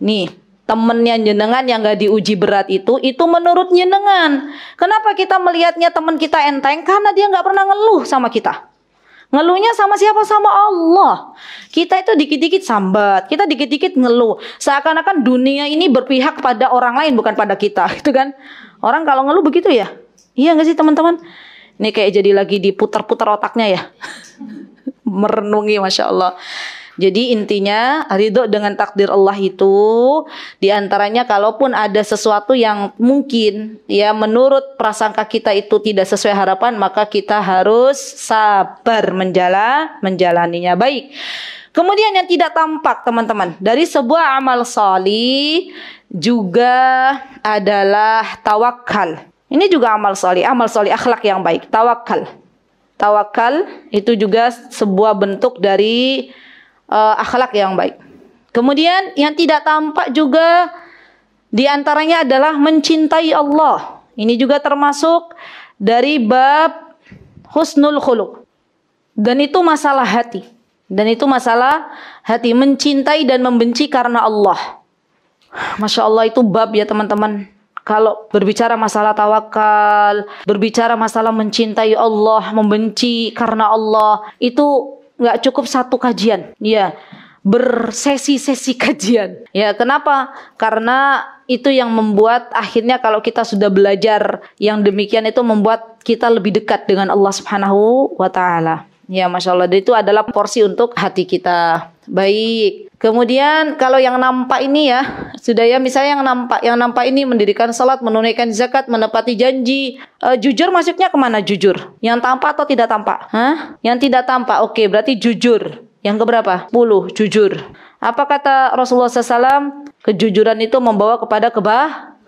Nih, temennya jenengan yang gak diuji berat itu, itu menurut jenengan. Kenapa kita melihatnya teman kita enteng? Karena dia gak pernah ngeluh sama kita. Ngeluhnya sama siapa? Sama Allah. Kita itu dikit-dikit sambat, kita dikit-dikit ngeluh. Seakan-akan dunia ini berpihak pada orang lain, bukan pada kita, gitu kan. Orang kalau ngeluh begitu ya. Iya gak sih teman-teman? Ini kayak jadi lagi diputar-putar otaknya ya. Merenungi, Masya Allah. Jadi intinya ridho dengan takdir Allah itu diantaranya kalaupun ada sesuatu yang mungkin ya menurut prasangka kita itu tidak sesuai harapan, maka kita harus sabar menjala, menjalaninya. Baik. Kemudian yang tidak tampak teman-teman, dari sebuah amal salih juga adalah tawakal. Ini juga amal salih, amal salih akhlak yang baik, tawakal. Tawakal itu juga sebuah bentuk dari Uh, akhlak yang baik. Kemudian yang tidak tampak juga diantaranya adalah mencintai Allah. Ini juga termasuk dari bab husnul khuluq. Dan itu masalah hati. Dan itu masalah hati, mencintai dan membenci karena Allah. Masya Allah, itu bab ya teman-teman. Kalau berbicara masalah tawakal, berbicara masalah mencintai Allah, membenci karena Allah, itu nggak cukup satu kajian, ya bersesi-sesi kajian. Ya kenapa? Karena itu yang membuat akhirnya kalau kita sudah belajar yang demikian itu membuat kita lebih dekat dengan Allah Subhanahu wa Ta'ala. Ya Masya Allah, itu adalah porsi untuk hati kita. Baik. Kemudian kalau yang nampak ini ya, sudah ya misalnya yang nampak, yang nampak ini mendirikan salat, menunaikan zakat, menepati janji. E, jujur masuknya kemana jujur? Yang tampak atau tidak tampak? Hah? Yang tidak tampak, oke berarti jujur. Yang keberapa? sepuluh, jujur. Apa kata Rasulullah shallallahu alaihi wasallam? Kejujuran itu membawa kepada keba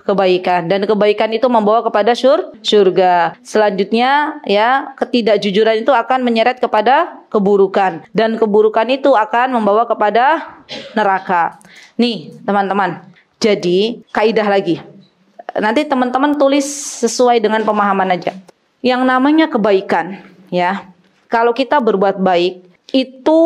kebaikan. Dan kebaikan itu membawa kepada syur surga. Selanjutnya ya, ketidakjujuran itu akan menyeret kepada keburukan. Dan keburukan itu akan membawa kepada neraka. Nih teman-teman, jadi kaidah lagi. Nanti teman-teman tulis sesuai dengan pemahaman aja. Yang namanya kebaikan ya, kalau kita berbuat baik itu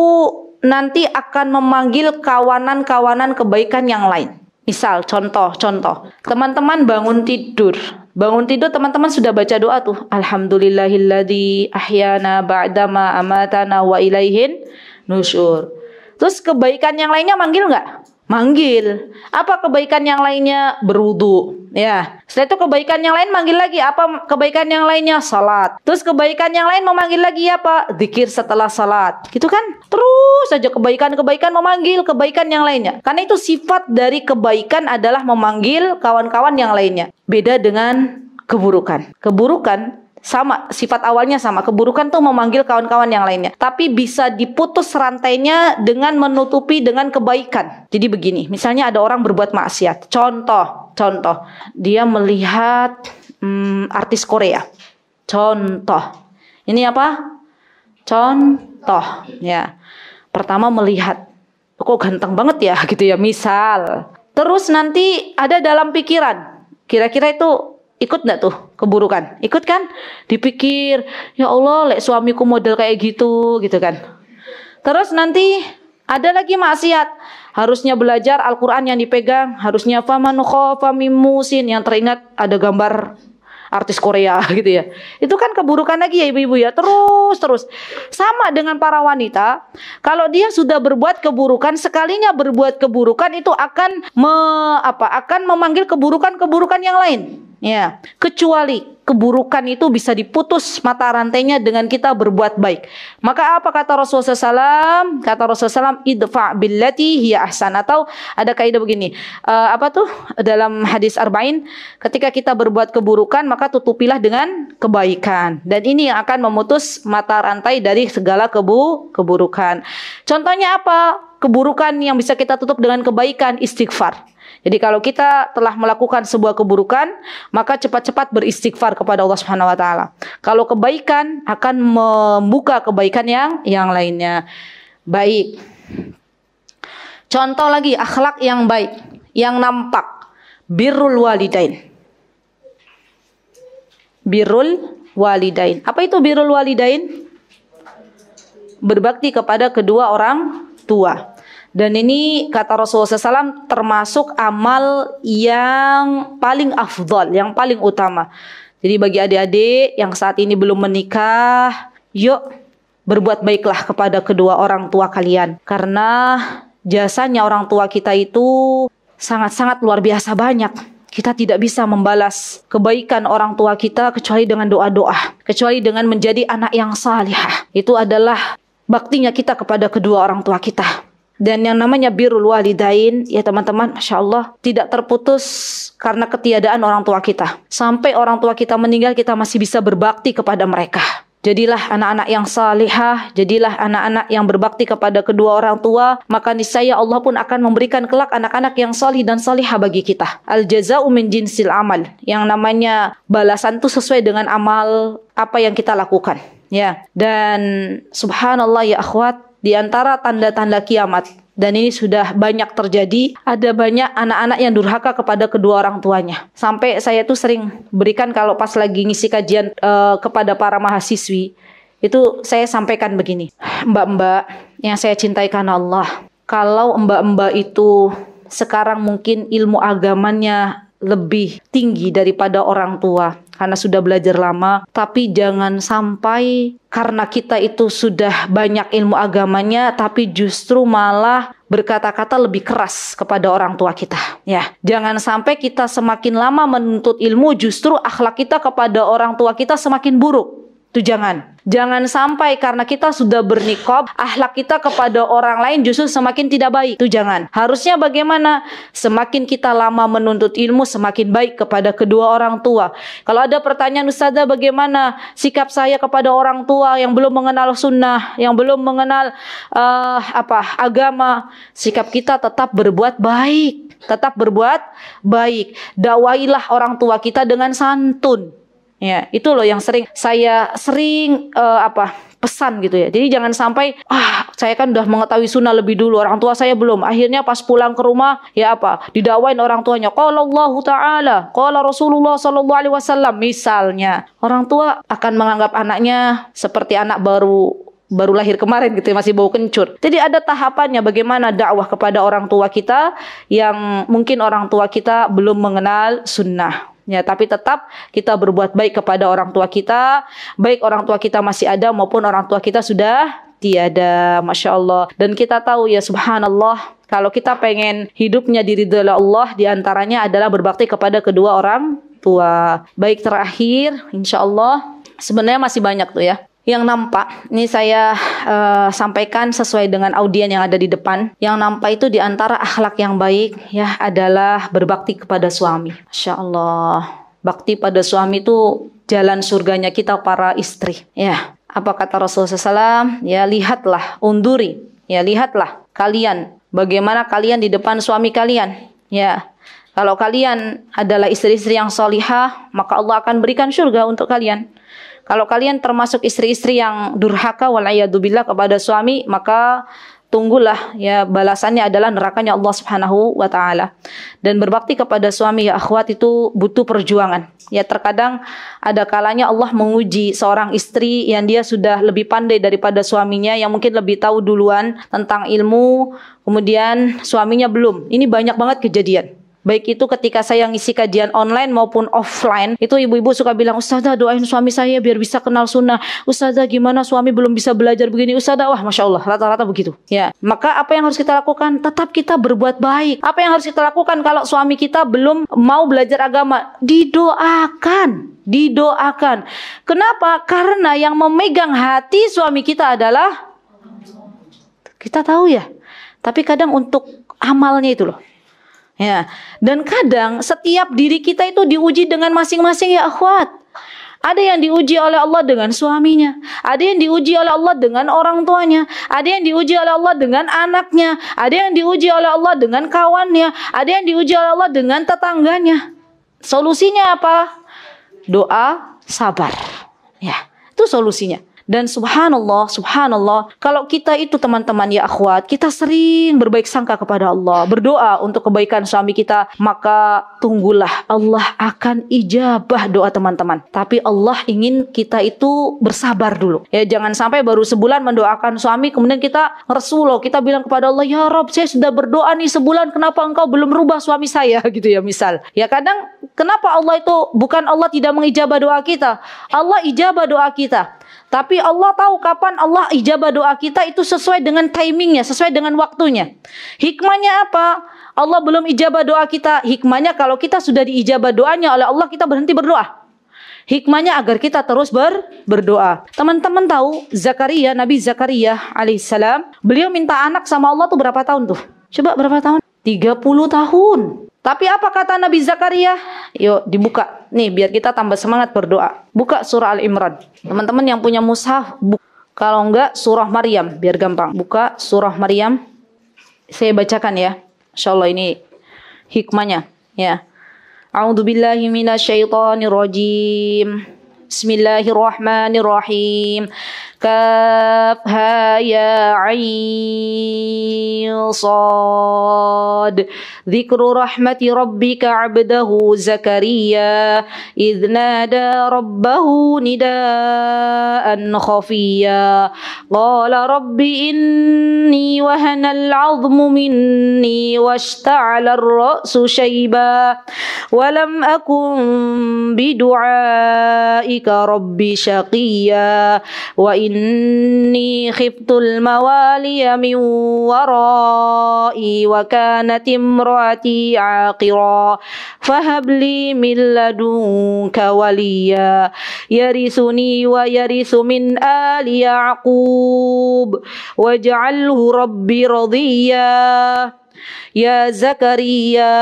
nanti akan memanggil kawanan-kawanan kebaikan yang lain. Misal contoh-contoh, teman-teman bangun tidur. Bangun tidur teman-teman sudah baca doa tuh, alhamdulillahilladzi ahyana ba'dama amatana wa ilaihin nusyur. Terus kebaikan yang lainnya manggil nggak? Manggil. Apa kebaikan yang lainnya? Berwudu. Ya. Setelah itu kebaikan yang lain manggil lagi. Apa kebaikan yang lainnya? Salat. Terus kebaikan yang lain memanggil lagi apa? Zikir setelah salat. Gitu kan? Terus saja kebaikan-kebaikan memanggil kebaikan yang lainnya. Karena itu sifat dari kebaikan adalah memanggil kawan-kawan yang lainnya. Beda dengan keburukan. Keburukan sama, sifat awalnya sama. Keburukan tuh memanggil kawan-kawan yang lainnya. Tapi bisa diputus rantainya dengan menutupi dengan kebaikan. Jadi begini, misalnya ada orang berbuat maksiat. Contoh, contoh. Dia melihat hmm, artis Korea. Contoh. Ini apa? Contoh. Ya. Pertama melihat. Kok ganteng banget ya gitu ya, misal. Terus nanti ada dalam pikiran. Kira-kira itu ikut nggak tuh keburukan? Ikut kan? Dipikir, ya Allah, lek suamiku model kayak gitu, gitu kan. Terus nanti ada lagi maksiat. Harusnya belajar Al-Quran yang dipegang, harusnya faman khofa mim musin, yang teringat ada gambar artis Korea gitu ya. Itu kan keburukan lagi ya ibu-ibu ya. Terus terus. Sama dengan para wanita, kalau dia sudah berbuat keburukan, sekalinya berbuat keburukan itu akan me, apa? Akan memanggil keburukan-keburukan yang lain. Ya, kecuali keburukan itu bisa diputus mata rantainya dengan kita berbuat baik. Maka apa kata Rasulullah shallallahu alaihi wasallam? Kata Rasulullah shallallahu alaihi wasallam, idfa' billati hiya ahsan. Atau ada kaidah begini, uh, apa tuh dalam hadis arba'in, ketika kita berbuat keburukan maka tutupilah dengan kebaikan. Dan ini yang akan memutus mata rantai dari segala kebu keburukan. Contohnya apa? Keburukan yang bisa kita tutup dengan kebaikan, istighfar. Jadi kalau kita telah melakukan sebuah keburukan, maka cepat-cepat beristighfar kepada Allah Subhanahu wa taala. Kalau kebaikan akan membuka kebaikan yang yang lainnya. Baik. Contoh lagi akhlak yang baik, yang nampak, birrul walidain. Birrul walidain. Apa itu birrul walidain? Berbakti kepada kedua orang tua. Dan ini kata Rasulullah shallallahu alaihi wasallam termasuk amal yang paling afdol, yang paling utama. Jadi bagi adik-adik yang saat ini belum menikah, yuk berbuat baiklah kepada kedua orang tua kalian. Karena jasanya orang tua kita itu sangat-sangat luar biasa banyak. Kita tidak bisa membalas kebaikan orang tua kita kecuali dengan doa-doa, kecuali dengan menjadi anak yang salihah. Itu adalah baktinya kita kepada kedua orang tua kita. Dan yang namanya birrul walidain, ya teman-teman, Masya Allah, tidak terputus karena ketiadaan orang tua kita. Sampai orang tua kita meninggal, kita masih bisa berbakti kepada mereka. Jadilah anak-anak yang salihah, jadilah anak-anak yang berbakti kepada kedua orang tua. Maka niscaya Allah pun akan memberikan kelak anak-anak yang salih dan salihah bagi kita. Al-jaza'u min jinsil amal. Yang namanya balasan itu sesuai dengan amal apa yang kita lakukan. Ya, dan subhanallah ya akhwat, di antara tanda-tanda kiamat, dan ini sudah banyak terjadi, ada banyak anak-anak yang durhaka kepada kedua orang tuanya. Sampai saya tuh sering berikan kalau pas lagi ngisi kajian uh, kepada para mahasiswi, itu saya sampaikan begini, mbak-mbak yang saya cintai karena Allah, kalau mbak-mbak itu sekarang mungkin ilmu agamanya lebih tinggi daripada orang tua karena sudah belajar lama, tapi jangan sampai karena kita itu sudah banyak ilmu agamanya, tapi justru malah berkata-kata lebih keras kepada orang tua kita. Ya, jangan sampai kita semakin lama menuntut ilmu, justru akhlak kita kepada orang tua kita semakin buruk. Itu jangan. Jangan sampai karena kita sudah berniqab, akhlak kita kepada orang lain justru semakin tidak baik. Itu jangan. Harusnya bagaimana? Semakin kita lama menuntut ilmu, semakin baik kepada kedua orang tua. Kalau ada pertanyaan, Ustazah, bagaimana sikap saya kepada orang tua yang belum mengenal sunnah, yang belum mengenal uh, apa agama? Sikap kita tetap berbuat baik, tetap berbuat baik. Dakwailah orang tua kita dengan santun. Ya, itu loh yang sering saya sering uh, apa pesan gitu ya. Jadi jangan sampai ah saya kan udah mengetahui sunnah lebih dulu, orang tua saya belum. Akhirnya pas pulang ke rumah ya apa didakwain orang tuanya. Qala Allahu Ta'ala, qala Rasulullah Sallallahu Alaihi Wasallam misalnya. Orang tua akan menganggap anaknya seperti anak baru. Baru lahir kemarin gitu, masih bau kencur. Jadi ada tahapannya bagaimana dakwah kepada orang tua kita yang mungkin orang tua kita belum mengenal sunnah. Ya, tapi tetap kita berbuat baik kepada orang tua kita, baik orang tua kita masih ada maupun orang tua kita sudah tiada. Masya Allah. Dan kita tahu ya subhanallah, kalau kita pengen hidupnya diridhai Allah, diantaranya adalah berbakti kepada kedua orang tua. Baik, terakhir insya Allah, sebenarnya masih banyak tuh ya yang nampak. Ini saya uh, sampaikan sesuai dengan audien yang ada di depan. Yang nampak itu diantara akhlak yang baik ya adalah berbakti kepada suami. Masya Allah, bakti pada suami itu jalan surganya kita para istri. Ya, apa kata Rasulullah shallallahu alaihi wasallam? Ya lihatlah, unduri. Ya lihatlah kalian, bagaimana kalian di depan suami kalian. Ya, kalau kalian adalah istri-istri yang solihah, maka Allah akan berikan surga untuk kalian. Kalau kalian termasuk istri-istri yang durhaka walayadzubillah kepada suami, maka tunggulah ya balasannya adalah nerakanya Allah Subhanahu wa taala. Dan berbakti kepada suami ya akhwat itu butuh perjuangan. Ya terkadang ada kalanya Allah menguji seorang istri yang dia sudah lebih pandai daripada suaminya, yang mungkin lebih tahu duluan tentang ilmu, kemudian suaminya belum. Ini banyak banget kejadian. Baik itu ketika saya ngisi kajian online maupun offline, itu ibu-ibu suka bilang, Ustazah doain suami saya biar bisa kenal sunnah. Ustazah gimana suami belum bisa belajar begini. Ustazah, wah Masya Allah, rata-rata begitu. Ya, maka apa yang harus kita lakukan? Tetap kita berbuat baik. Apa yang harus kita lakukan kalau suami kita belum mau belajar agama? Didoakan. Didoakan. Kenapa? Karena yang memegang hati suami kita adalah kita tahu ya. Tapi kadang untuk amalnya itu loh. Ya, dan kadang setiap diri kita itu diuji dengan masing-masing ya akhwat. Ada yang diuji oleh Allah dengan suaminya, ada yang diuji oleh Allah dengan orang tuanya, ada yang diuji oleh Allah dengan anaknya, ada yang diuji oleh Allah dengan kawannya, ada yang diuji oleh Allah dengan tetangganya. Solusinya apa? Doa, sabar. Ya, itu solusinya. Dan subhanallah, subhanallah, kalau kita itu teman-teman ya akhwat, kita sering berbaik sangka kepada Allah, berdoa untuk kebaikan suami kita, maka tunggulah Allah akan ijabah doa teman-teman. Tapi Allah ingin kita itu bersabar dulu. Ya jangan sampai baru sebulan mendoakan suami, kemudian kita Rasulullah, kita bilang kepada Allah, ya Rob, saya sudah berdoa nih sebulan, kenapa engkau belum rubah suami saya gitu ya misal. Ya kadang kenapa Allah itu, bukan Allah tidak mengijabah doa kita, Allah ijabah doa kita. Tapi Allah tahu kapan Allah ijabah doa kita itu sesuai dengan timingnya, sesuai dengan waktunya. Hikmahnya apa? Allah belum ijabah doa kita. Hikmahnya kalau kita sudah diijabah doanya oleh Allah, kita berhenti berdoa. Hikmahnya agar kita terus ber, berdoa. Teman-teman tahu Zakaria, Nabi Zakaria alaihissalam, beliau minta anak sama Allah tuh berapa tahun tuh? Coba berapa tahun? tiga puluh tahun. Tapi apa kata Nabi Zakaria? Yuk dibuka. Nih biar kita tambah semangat berdoa. Buka surah Al-Imran. Teman-teman yang punya mushaf, buka. Kalau enggak surah Maryam biar gampang. Buka surah Maryam. Saya bacakan ya. Insyaallah ini hikmahnya ya. A'udzubillahi minasyaitonirrajim. Bismillahirrahmanirrahim. Kaf ha ya ain sad. Dzikru rahmati rabbika 'abdahu Zakaria idz nada rabbahu nidaan khafiyya. Qala rabbi inni wahana al-'azmu minni washta'ala ar-ra'su shayba wa lam akun bidu'ai Rabbi syaqiyya wa inni khiftul mawaliya min warai wa kanat imraati aqira fahabli min ladunka waliya yarisuni wa yarisu min ali yaqub waj'alhu rabbi radiyya. Ya Zakaria,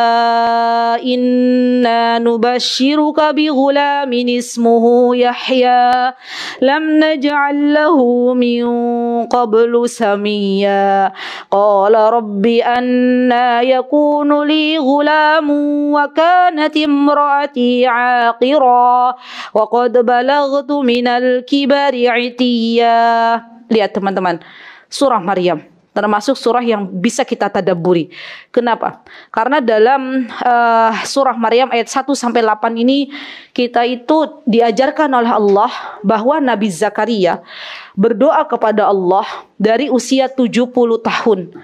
inna nubashiruka bi ghulamin ismuhu Yahya, lam naj'al lahu min qablu samiyya. Qala rabbi anna yakunu li ghulamu wa kanat imraati aqira wa qad balagtu minal kibari itiyya. Lihat teman-teman, surah Maryam termasuk surah yang bisa kita tadabburi. Kenapa? Karena dalam uh, surah Maryam ayat satu sampai delapan ini kita itu diajarkan oleh Allah bahwa Nabi Zakaria berdoa kepada Allah dari usia tujuh puluh tahun.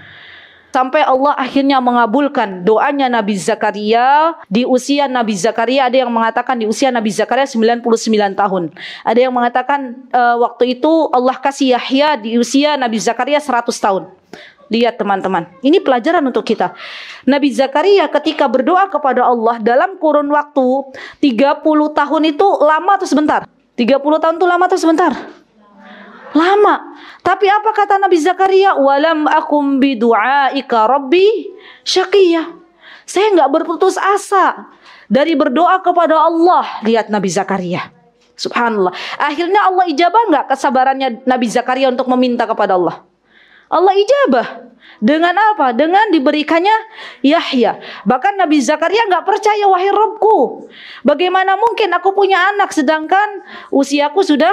Sampai Allah akhirnya mengabulkan doanya Nabi Zakaria di usia Nabi Zakaria. Ada yang mengatakan di usia Nabi Zakaria sembilan puluh sembilan tahun. Ada yang mengatakan uh, waktu itu Allah kasih Yahya di usia Nabi Zakaria seratus tahun. Lihat teman-teman, ini pelajaran untuk kita. Nabi Zakaria ketika berdoa kepada Allah dalam kurun waktu tiga puluh tahun itu lama atau sebentar? tiga puluh tahun itu lama atau sebentar? Lama. Tapi apa kata Nabi Zakaria? Walam akum bidu'aika rabbi syaqiyya. Saya nggak berputus asa dari berdoa kepada Allah. Lihat Nabi Zakaria. Subhanallah. Akhirnya Allah ijabah nggak kesabarannya Nabi Zakaria untuk meminta kepada Allah? Allah ijabah. Dengan apa? Dengan diberikannya Yahya. Bahkan Nabi Zakaria nggak percaya, wahai Robku, bagaimana mungkin aku punya anak sedangkan usiaku sudah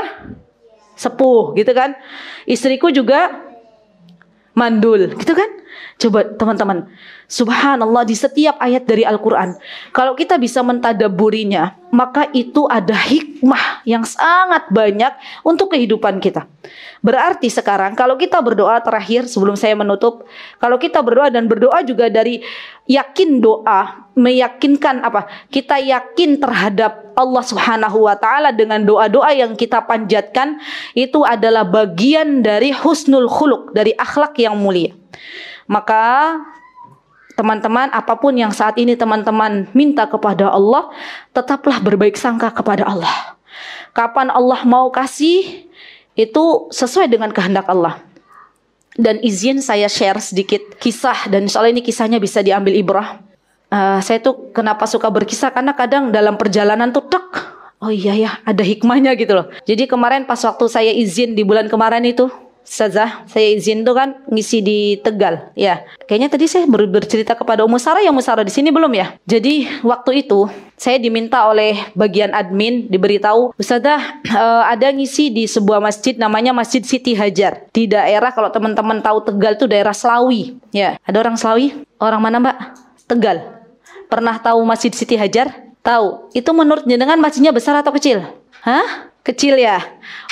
sepuh gitu kan, istriku juga mandul gitu kan. Coba teman-teman, Subhanallah, di setiap ayat dari Al-Quran kalau kita bisa mentadaburinya, maka itu ada hikmah yang sangat banyak untuk kehidupan kita. Berarti sekarang kalau kita berdoa, terakhir sebelum saya menutup, kalau kita berdoa dan berdoa juga dari yakin doa, meyakinkan apa? Kita yakin terhadap Allah Subhanahu wa taala dengan doa-doa yang kita panjatkan, itu adalah bagian dari husnul khuluq, dari akhlak yang mulia. Maka teman-teman, apapun yang saat ini teman-teman minta kepada Allah, tetaplah berbaik sangka kepada Allah. Kapan Allah mau kasih, itu sesuai dengan kehendak Allah. Dan izin saya share sedikit kisah, dan insya Allah ini kisahnya bisa diambil ibrah. Uh, saya tuh kenapa suka berkisah, karena kadang dalam perjalanan tuh tek, oh iya ya, ada hikmahnya gitu loh. Jadi kemarin pas waktu saya izin di bulan kemarin itu, Ustazah, saya izin tuh kan ngisi di Tegal, ya. Kayaknya tadi saya ber bercerita kepada Umu Sarah, yang Umu Sarah di sini belum ya. Jadi waktu itu saya diminta oleh bagian admin, diberitahu, Ustazah uh, ada ngisi di sebuah masjid namanya Masjid Siti Hajar di daerah, kalau teman-teman tahu Tegal tuh daerah Selawi, ya. Ada orang Selawi? Orang mana Mbak? Tegal. Pernah tahu Masjid Siti Hajar? Tahu. Itu menurut jenengan masjidnya besar atau kecil? Hah? Kecil ya.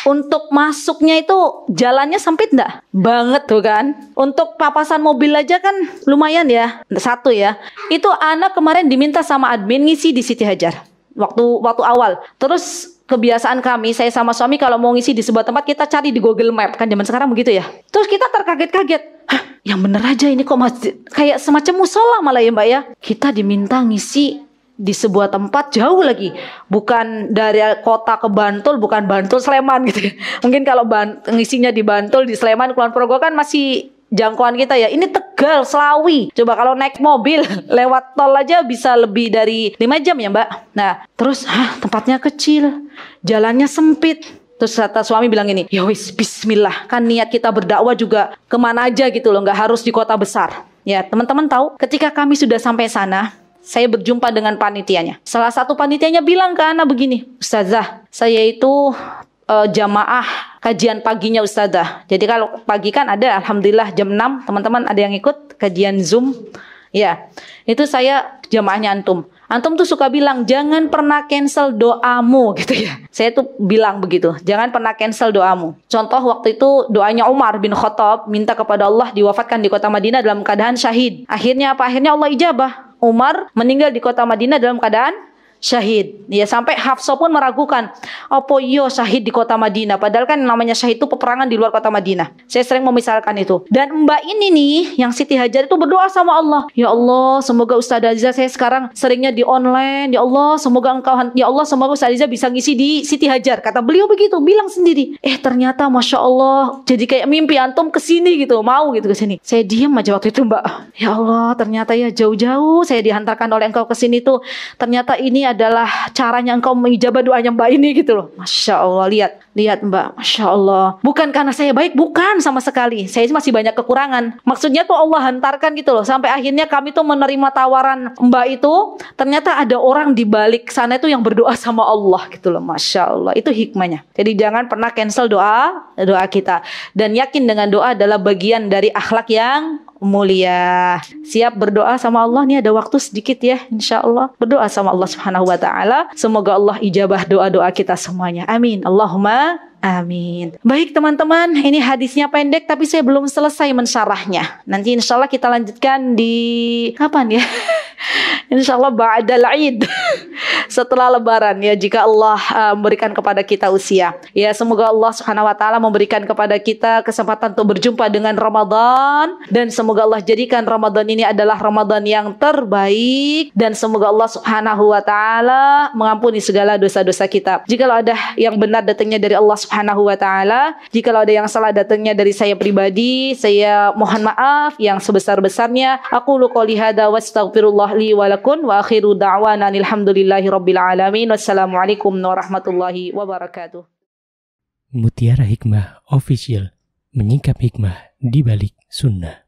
Untuk masuknya itu jalannya sempit enggak? Banget tuh kan. Untuk papasan mobil aja kan lumayan ya. Satu ya. Itu anak kemarin diminta sama admin ngisi di Siti Hajar. Waktu waktu awal. Terus kebiasaan kami, saya sama suami kalau mau ngisi di sebuah tempat kita cari di Google Map. Kan zaman sekarang begitu ya. Terus kita terkaget-kaget. Hah, yang bener aja ini kok masjid. Kayak semacam musola malah ya Mbak ya. Kita diminta ngisi di sebuah tempat jauh lagi, bukan dari kota ke Bantul, bukan Bantul Sleman gitu ya. Mungkin kalau ngisinya di Bantul, di Sleman, Kulon Progo kan masih jangkauan kita ya. Ini Tegal, Selawi. Coba kalau naik mobil lewat tol aja bisa lebih dari lima jam ya Mbak. Nah terus, hah, tempatnya kecil, jalannya sempit. Terus kata suami bilang ini, ya wis bismillah, kan niat kita berdakwah juga kemana aja gitu loh, nggak harus di kota besar. Ya teman-teman tahu, ketika kami sudah sampai sana, saya berjumpa dengan panitianya. Salah satu panitianya bilang ke Ana begini, Ustazah, saya itu e, jamaah kajian paginya Ustazah. Jadi kalau pagi kan ada, alhamdulillah jam enam, teman-teman ada yang ikut kajian Zoom. Ya, itu saya jamaahnya Antum. Antum tuh suka bilang, jangan pernah cancel doamu gitu ya. Saya tuh bilang begitu, jangan pernah cancel doamu. Contoh waktu itu doanya Umar bin Khattab, minta kepada Allah diwafatkan di kota Madinah dalam keadaan syahid. Akhirnya apa? Akhirnya Allah ijabah. Umar meninggal di kota Madinah dalam keadaan syahid. Ya sampai Hafsa pun meragukan, opo yo syahid di kota Madinah, padahal kan namanya syahid itu peperangan di luar kota Madinah. Saya sering memisalkan itu. Dan Mbak ini nih yang Siti Hajar itu berdoa sama Allah, ya Allah semoga Ustazah Aziza, saya sekarang seringnya di online, ya Allah semoga engkau, ya Allah semoga Ustazah Aziza bisa ngisi di Siti Hajar. Kata beliau begitu, bilang sendiri. Eh ternyata Masya Allah, jadi kayak mimpi Antum kesini gitu, mau gitu kesini. Saya diam aja waktu itu Mbak. Ya Allah, ternyata ya jauh-jauh saya dihantarkan oleh engkau kesini tuh, ternyata ini adalah caranya engkau mengijabah doanya Mbak ini gitu loh. Masya Allah, lihat lihat Mbak, Masya Allah. Bukan karena saya baik, bukan sama sekali. Saya masih banyak kekurangan. Maksudnya tuh Allah hantarkan gitu loh. Sampai akhirnya kami tuh menerima tawaran Mbak itu, ternyata ada orang di balik sana itu yang berdoa sama Allah gitu loh. Masya Allah, itu hikmahnya. Jadi jangan pernah cancel doa doa kita. Dan yakin dengan doa adalah bagian dari akhlak yang mulia. Siap berdoa sama Allah. Nih ada waktu sedikit ya, insya Allah berdoa sama Allah Subhanahu wa ta'ala. Semoga Allah ijabah doa-doa kita semuanya. Amin, Allahumma amin. Baik teman-teman, ini hadisnya pendek tapi saya belum selesai mensyarahnya. Nanti insya Allah kita lanjutkan di kapan ya? Insya Allah ba'dal Id, setelah Lebaran ya, jika Allah uh, memberikan kepada kita usia. Ya semoga Allah Subhanahu wa taala memberikan kepada kita kesempatan untuk berjumpa dengan Ramadan, dan semoga Allah jadikan Ramadan ini adalah Ramadan yang terbaik, dan semoga Allah Subhanahu wa taala mengampuni segala dosa-dosa kita. Jikalau ada yang benar datangnya dari Allah Subhanahu wa taala, jikalau ada yang salah datangnya dari saya pribadi, saya mohon maaf yang sebesar-besarnya. Aku qouli hadza wastaghfirullah li wa lakum wa akhiru da'wana alhamdulillahirabbil alamin. Wassalamualaikum warahmatullahi wabarakatuh. Mutiara Hikmah Official, menyingkap hikmah di balik sunnah.